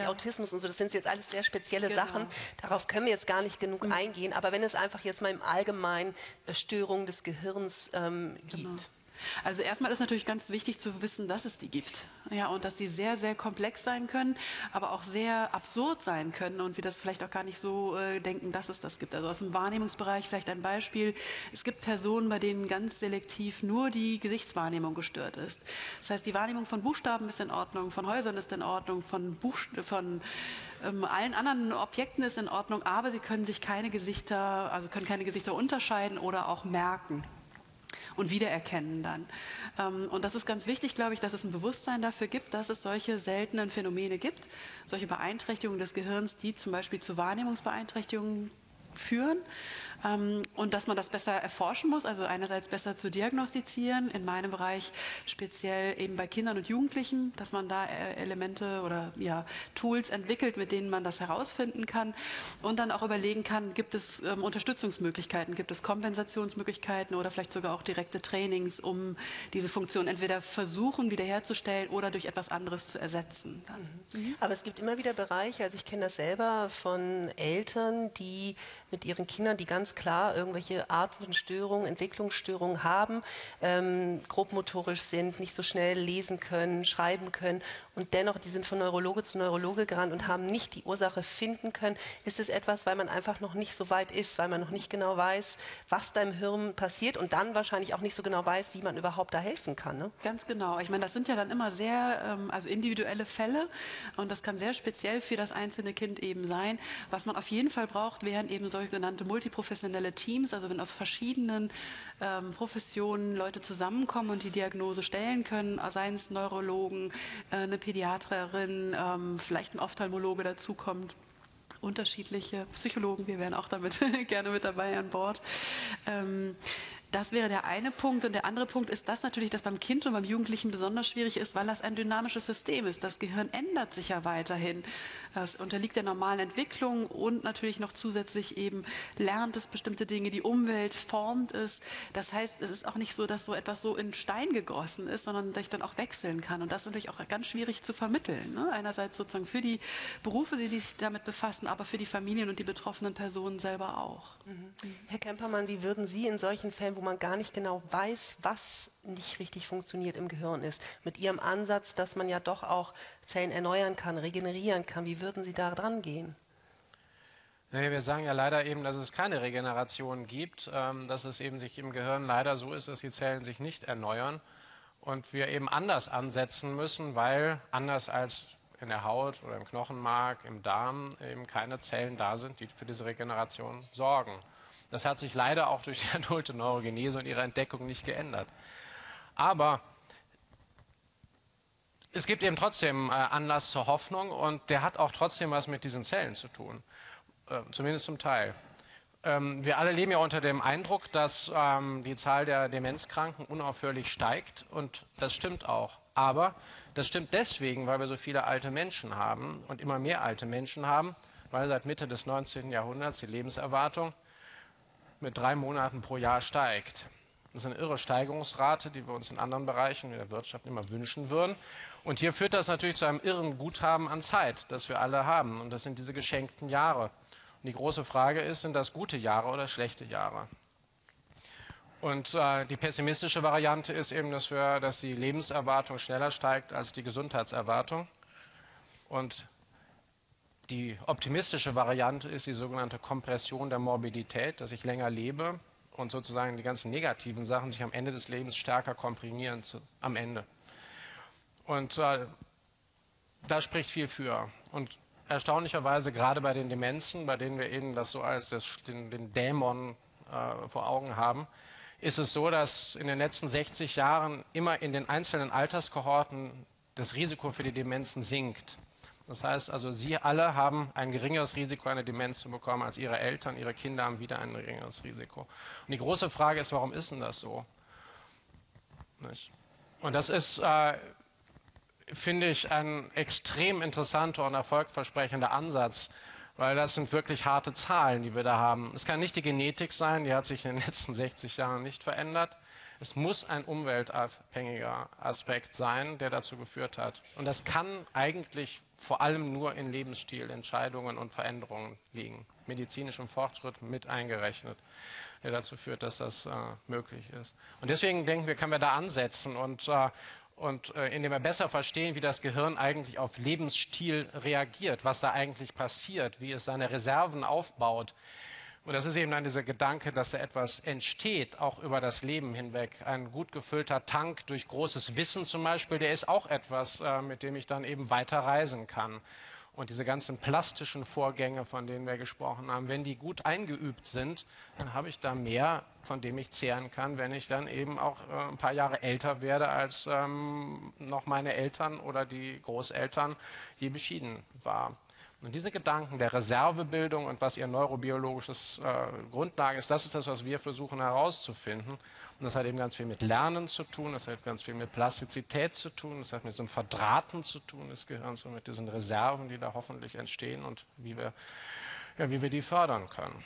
Autismus und so, das sind jetzt alles sehr spezielle Sachen. Darauf können wir jetzt gar nicht genug eingehen. Aber wenn es einfach jetzt mal im Allgemeinen Störungen des Gehirns gibt. Also erstmal ist natürlich ganz wichtig zu wissen, dass es die gibt, ja, und dass sie sehr, sehr komplex sein können, aber auch sehr absurd sein können und wir das vielleicht auch gar nicht so denken, dass es das gibt. Also aus dem Wahrnehmungsbereich vielleicht ein Beispiel. Es gibt Personen, bei denen ganz selektiv nur die Gesichtswahrnehmung gestört ist. Das heißt, die Wahrnehmung von Buchstaben ist in Ordnung, von Häusern ist in Ordnung, von allen anderen Objekten ist in Ordnung, aber sie können sich keine Gesichter, also können keine Gesichter unterscheiden oder auch merken und wiedererkennen dann. Und das ist ganz wichtig, glaube ich, dass es ein Bewusstsein dafür gibt, dass es solche seltenen Phänomene gibt, solche Beeinträchtigungen des Gehirns, die zum Beispiel zu Wahrnehmungsbeeinträchtigungen führen und dass man das besser erforschen muss, also einerseits besser zu diagnostizieren, in meinem Bereich speziell eben bei Kindern und Jugendlichen, dass man da Elemente oder ja, Tools entwickelt, mit denen man das herausfinden kann und dann auch überlegen kann, gibt es Unterstützungsmöglichkeiten, gibt es Kompensationsmöglichkeiten oder vielleicht sogar auch direkte Trainings, um diese Funktion entweder versuchen wiederherzustellen oder durch etwas anderes zu ersetzen. Aber es gibt immer wieder Bereiche, also ich kenne das selber von Eltern, die mit ihren Kindern, die ganz klar irgendwelche Atemstörungen, Entwicklungsstörungen haben, grobmotorisch sind, nicht so schnell lesen können, schreiben können und dennoch, die sind von Neurologe zu Neurologe gerannt und haben nicht die Ursache finden können. Ist es etwas, weil man einfach noch nicht so weit ist, weil man noch nicht genau weiß, was da im Hirn passiert und dann wahrscheinlich auch nicht so genau weiß, wie man überhaupt da helfen kann, ne? Ganz genau. Ich meine, das sind ja dann immer sehr also individuelle Fälle und das kann sehr speziell für das einzelne Kind eben sein. Was man auf jeden Fall braucht, wären eben sogenannte multiprofessionelle Teams, also wenn aus verschiedenen Professionen Leute zusammenkommen und die Diagnose stellen können, seien es Neurologen, eine Pädiaterin, vielleicht ein Ophthalmologe dazukommt. Unterschiedliche Psychologen, wir wären auch damit gerne mit dabei an Bord. Das wäre der eine Punkt. Und der andere Punkt ist, dass natürlich das beim Kind und beim Jugendlichen besonders schwierig ist, weil das ein dynamisches System ist. Das Gehirn ändert sich ja weiterhin. Das unterliegt der normalen Entwicklung und natürlich noch zusätzlich eben lernt es bestimmte Dinge, die Umwelt formt es. Das heißt, es ist auch nicht so, dass so etwas so in Stein gegossen ist, sondern sich dann auch wechseln kann. Und das ist natürlich auch ganz schwierig zu vermitteln, ne? Einerseits sozusagen für die Berufe, die sich damit befassen, aber für die Familien und die betroffenen Personen selber auch. Herr Kempermann, wie würden Sie in solchen Fällen, wo man gar nicht genau weiß, was nicht richtig funktioniert im Gehirn ist, mit Ihrem Ansatz, dass man ja doch auch Zellen erneuern kann, regenerieren kann, wie würden Sie da dran gehen? Naja, wir sagen ja leider eben, dass es keine Regeneration gibt, dass es eben sich im Gehirn leider so ist, dass die Zellen sich nicht erneuern und wir eben anders ansetzen müssen, weil anders als in der Haut oder im Knochenmark, im Darm eben keine Zellen da sind, die für diese Regeneration sorgen. Das hat sich leider auch durch die adulte Neurogenese und ihre Entdeckung nicht geändert. Aber es gibt eben trotzdem Anlass zur Hoffnung und der hat auch trotzdem was mit diesen Zellen zu tun, zumindest zum Teil. Wir alle leben ja unter dem Eindruck, dass die Zahl der Demenzkranken unaufhörlich steigt und das stimmt auch. Aber das stimmt deswegen, weil wir so viele alte Menschen haben und immer mehr alte Menschen haben, weil seit Mitte des 19. Jahrhunderts die Lebenserwartung mit 3 Monaten pro Jahr steigt. Das ist eine irre Steigerungsrate, die wir uns in anderen Bereichen in der Wirtschaft immer wünschen würden. Und hier führt das natürlich zu einem irren Guthaben an Zeit, das wir alle haben. Und das sind diese geschenkten Jahre. Und die große Frage ist, sind das gute Jahre oder schlechte Jahre? Und die pessimistische Variante ist eben, dass die Lebenserwartung schneller steigt als die Gesundheitserwartung. Und die optimistische Variante ist die sogenannte Kompression der Morbidität, dass ich länger lebe und sozusagen die ganzen negativen Sachen sich am Ende des Lebens stärker komprimieren am Ende. Und da spricht viel für. Und erstaunlicherweise gerade bei den Demenzen, bei denen wir eben das so als den Dämon vor Augen haben, ist es so, dass in den letzten 60 Jahren immer in den einzelnen Alterskohorten das Risiko für die Demenzen sinkt. Das heißt also, Sie alle haben ein geringeres Risiko, eine Demenz zu bekommen, als Ihre Eltern. Ihre Kinder haben wieder ein geringeres Risiko. Und die große Frage ist, warum ist denn das so? Nicht? Und das ist, finde ich, ein extrem interessanter und erfolgversprechender Ansatz, weil das sind wirklich harte Zahlen, die wir da haben. Es kann nicht die Genetik sein, die hat sich in den letzten 60 Jahren nicht verändert. Es muss ein umweltabhängiger Aspekt sein, der dazu geführt hat. Und das kann eigentlich vor allem nur in Lebensstilentscheidungen und Veränderungen liegen, medizinischem Fortschritt mit eingerechnet, der dazu führt, dass das möglich ist. Und deswegen denken wir, können wir da ansetzen und indem wir besser verstehen, wie das Gehirn eigentlich auf Lebensstil reagiert, was da eigentlich passiert, wie es seine Reserven aufbaut. Und das ist eben dann dieser Gedanke, dass da etwas entsteht, auch über das Leben hinweg. Ein gut gefüllter Tank durch großes Wissen zum Beispiel, der ist auch etwas, mit dem ich dann eben weiterreisen kann. Und diese ganzen plastischen Vorgänge, von denen wir gesprochen haben, wenn die gut eingeübt sind, dann habe ich da mehr, von dem ich zehren kann, wenn ich dann eben auch ein paar Jahre älter werde, als noch meine Eltern oder die Großeltern je beschieden war. Und diese Gedanken der Reservebildung und was ihr neurobiologisches Grundlage ist, das ist das, was wir versuchen herauszufinden. Und das hat eben ganz viel mit Lernen zu tun, das hat ganz viel mit Plastizität zu tun, das hat mit so einem Verdrahten zu tun des Gehirns und mit diesen Reserven, die da hoffentlich entstehen und wie wir die fördern können.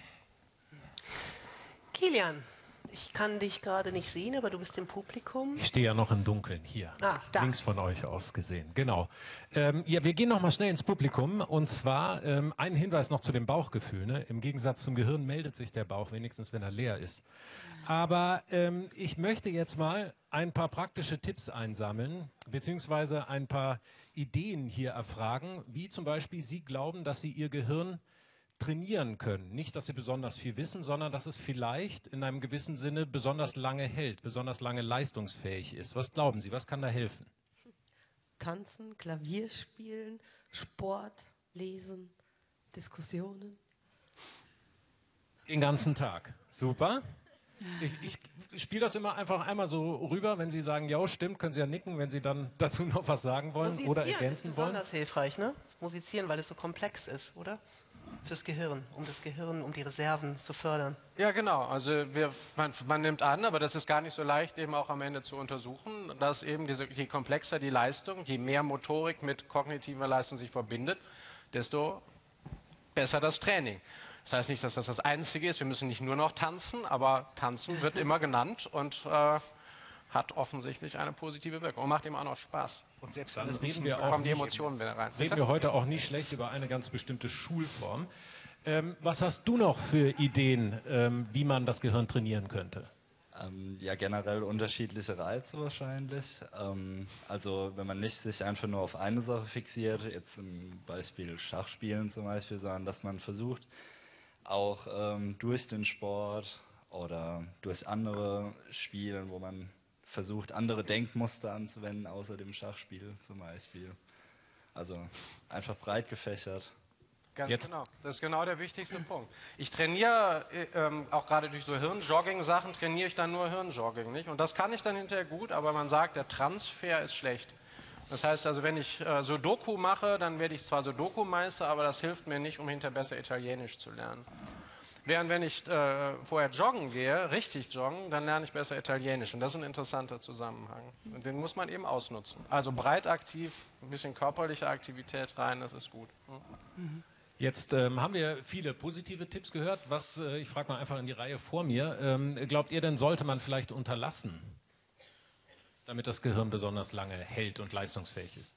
Kilian, ich kann dich gerade nicht sehen, aber du bist im Publikum. Ich stehe ja noch im Dunkeln hier, links von euch aus gesehen. Genau. Ja, wir gehen noch mal schnell ins Publikum. Und zwar ein Hinweis noch zu dem Bauchgefühl. Ne? Im Gegensatz zum Gehirn meldet sich der Bauch, wenigstens wenn er leer ist. Aber ich möchte jetzt mal ein paar praktische Tipps einsammeln, beziehungsweise ein paar Ideen hier erfragen, wie zum Beispiel Sie glauben, dass Sie Ihr Gehirn trainieren können. Nicht, dass sie besonders viel wissen, sondern dass es vielleicht in einem gewissen Sinne besonders lange hält, besonders lange leistungsfähig ist. Was glauben Sie, was kann da helfen? Tanzen, Klavier spielen, Sport, Lesen, Diskussionen. Den ganzen Tag. Super. Ich spiele das immer einfach einmal so rüber, wenn Sie sagen, ja, stimmt, können Sie ja nicken, wenn Sie dann dazu noch was sagen wollen oder ergänzen ist wollen. Besonders hilfreich, ne? Musizieren, weil es so komplex ist, oder? Fürs Gehirn, um die Reserven zu fördern. Ja, genau. Also man nimmt an, aber das ist gar nicht so leicht, eben auch am Ende zu untersuchen, dass eben je komplexer die Leistung, je mehr Motorik mit kognitiver Leistung sich verbindet, desto besser das Training. Das heißt nicht, dass das das Einzige ist. Wir müssen nicht nur noch tanzen, aber tanzen wird immer genannt und hat offensichtlich eine positive Wirkung und macht eben auch noch Spaß. Und selbst dann kommen die Emotionen wieder rein. Reden wir heute auch nicht schlecht über eine ganz bestimmte Schulform. Was hast du noch für Ideen, wie man das Gehirn trainieren könnte? Ja, generell unterschiedliche Reize wahrscheinlich. Also wenn man nicht sich einfach nur auf eine Sache fixiert, jetzt im Beispiel Schachspielen zum Beispiel, sondern dass man versucht, auch durch den Sport oder durch andere Spielen, wo man versucht, andere Denkmuster anzuwenden, außer dem Schachspiel zum Beispiel. Also einfach breit gefächert. Ganz jetzt. Genau, das ist genau der wichtigste Punkt. Ich trainiere auch gerade durch so Hirnjogging-Sachen, trainiere ich dann nur Hirnjogging, nicht? Und das kann ich dann hinterher gut, aber man sagt, der Transfer ist schlecht. Das heißt also, wenn ich Sudoku mache, dann werde ich zwar Sudoku-Meister, aber das hilft mir nicht, um hinterher besser Italienisch zu lernen. Während wenn ich vorher joggen gehe, richtig joggen, dann lerne ich besser Italienisch. Und das ist ein interessanter Zusammenhang. Und den muss man eben ausnutzen. Also breit aktiv, ein bisschen körperliche Aktivität rein, das ist gut. Mhm. Jetzt haben wir viele positive Tipps gehört. Was, ich frage mal einfach in die Reihe vor mir, glaubt ihr denn, sollte man vielleicht unterlassen, damit das Gehirn besonders lange hält und leistungsfähig ist?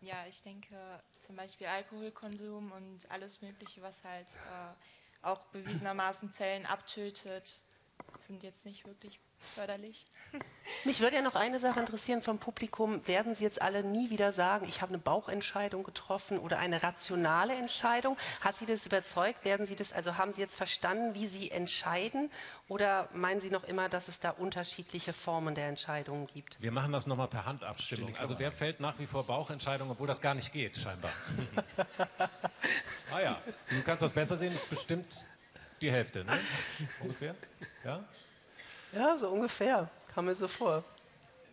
Ja, ich denke zum Beispiel Alkoholkonsum und alles Mögliche, was halt auch bewiesenermaßen Zellen abtötet, sind jetzt nicht wirklich förderlich. Mich würde ja noch eine Sache interessieren vom Publikum. Werden Sie jetzt alle nie wieder sagen, ich habe eine Bauchentscheidung getroffen oder eine rationale Entscheidung? Hat Sie das überzeugt? Werden Sie das, also haben Sie jetzt verstanden, wie Sie entscheiden? Oder meinen Sie noch immer, dass es da unterschiedliche Formen der Entscheidungen gibt? Wir machen das nochmal per Handabstimmung. Also wer fällt nach wie vor Bauchentscheidung, obwohl das gar nicht geht, scheinbar? Ah ja, du kannst das besser sehen, das ist bestimmt die Hälfte, ne? Ungefähr? Ja? Ja, so ungefähr. Kam mir so vor.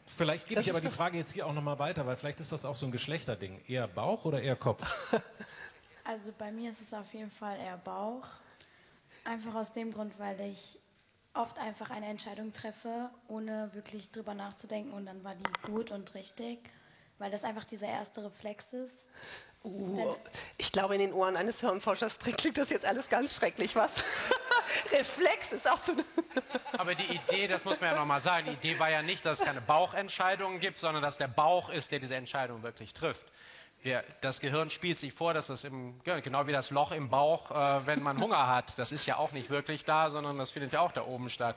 Vielleicht gebe ich aber die Frage jetzt hier auch nochmal weiter, weil vielleicht ist das auch so ein Geschlechterding. Eher Bauch oder eher Kopf? Also bei mir ist es auf jeden Fall eher Bauch. Einfach aus dem Grund, weil ich oft einfach eine Entscheidung treffe, ohne wirklich drüber nachzudenken und dann war die gut und richtig, weil das einfach dieser erste Reflex ist. Ich glaube, in den Ohren eines Hirnforschers klingt das jetzt alles ganz schrecklich, was? Reflex ist auch so. Aber die Idee, das muss man ja nochmal sagen, die Idee war ja nicht, dass es keine Bauchentscheidungen gibt, sondern dass der Bauch ist, der diese Entscheidung wirklich trifft. Das Gehirn spielt sich vor, dass es genau wie das Loch im Bauch, wenn man Hunger hat, das ist ja auch nicht wirklich da, sondern das findet ja auch da oben statt.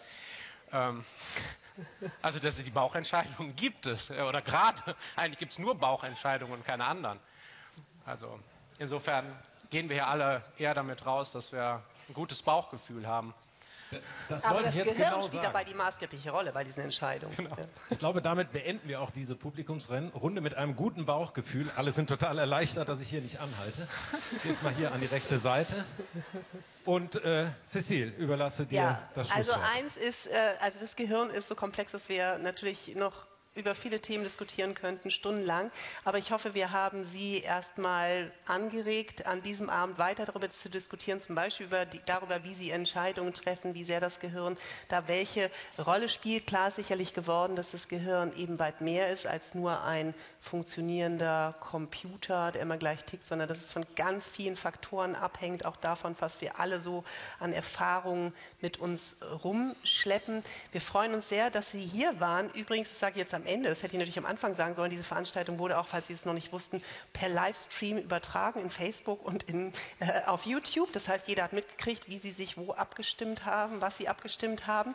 Also dass es die Bauchentscheidungen gibt es, oder gerade, eigentlich gibt es nur Bauchentscheidungen und keine anderen. Also insofern gehen wir ja alle eher damit raus, dass wir ein gutes Bauchgefühl haben. Aber das Gehirn spielt dabei die maßgebliche Rolle bei diesen Entscheidungen. Genau. Ja. Ich glaube, damit beenden wir auch diese Publikumsrunde mit einem guten Bauchgefühl. Alle sind total erleichtert, dass ich hier nicht anhalte. Jetzt mal hier an die rechte Seite. Und Cecile, überlasse dir das Schlusswort. Also das Gehirn ist so komplex, dass wir natürlich noch über viele Themen diskutieren könnten, stundenlang. Aber ich hoffe, wir haben Sie erstmal angeregt, an diesem Abend weiter darüber zu diskutieren, zum Beispiel darüber, wie Sie Entscheidungen treffen, wie sehr das Gehirn da welche Rolle spielt. Klar ist sicherlich geworden, dass das Gehirn eben weit mehr ist als nur ein funktionierender Computer, der immer gleich tickt, sondern dass es von ganz vielen Faktoren abhängt, auch davon, was wir alle so an Erfahrungen mit uns rumschleppen. Wir freuen uns sehr, dass Sie hier waren. Übrigens, das sage ich jetzt am Ende, das hätte ich natürlich am Anfang sagen sollen, diese Veranstaltung wurde auch, falls Sie es noch nicht wussten, per Livestream übertragen in Facebook und auf YouTube. Das heißt, jeder hat mitgekriegt, wie Sie sich wo abgestimmt haben, was Sie abgestimmt haben.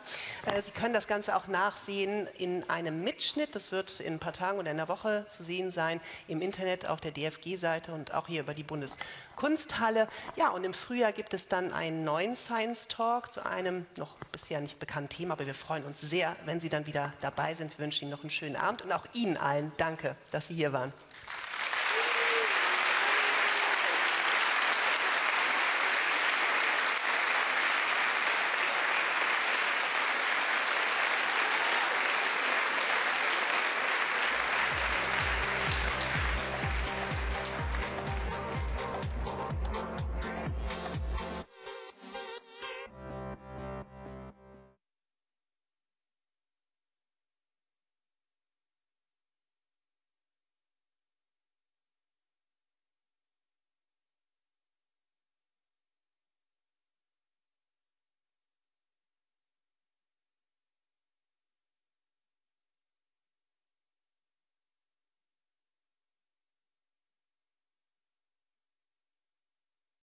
Sie können das Ganze auch nachsehen in einem Mitschnitt. Das wird in ein paar Tagen oder in einer Woche zu sehen sein im Internet auf der DFG-Seite und auch hier über die Bundeskunsthalle. Ja, und im Frühjahr gibt es dann einen neuen Science Talk zu einem noch bisher nicht bekannten Thema, aber wir freuen uns sehr, wenn Sie dann wieder dabei sind. Wir wünschen Ihnen noch einen schönen Abend und auch Ihnen allen danke, dass Sie hier waren.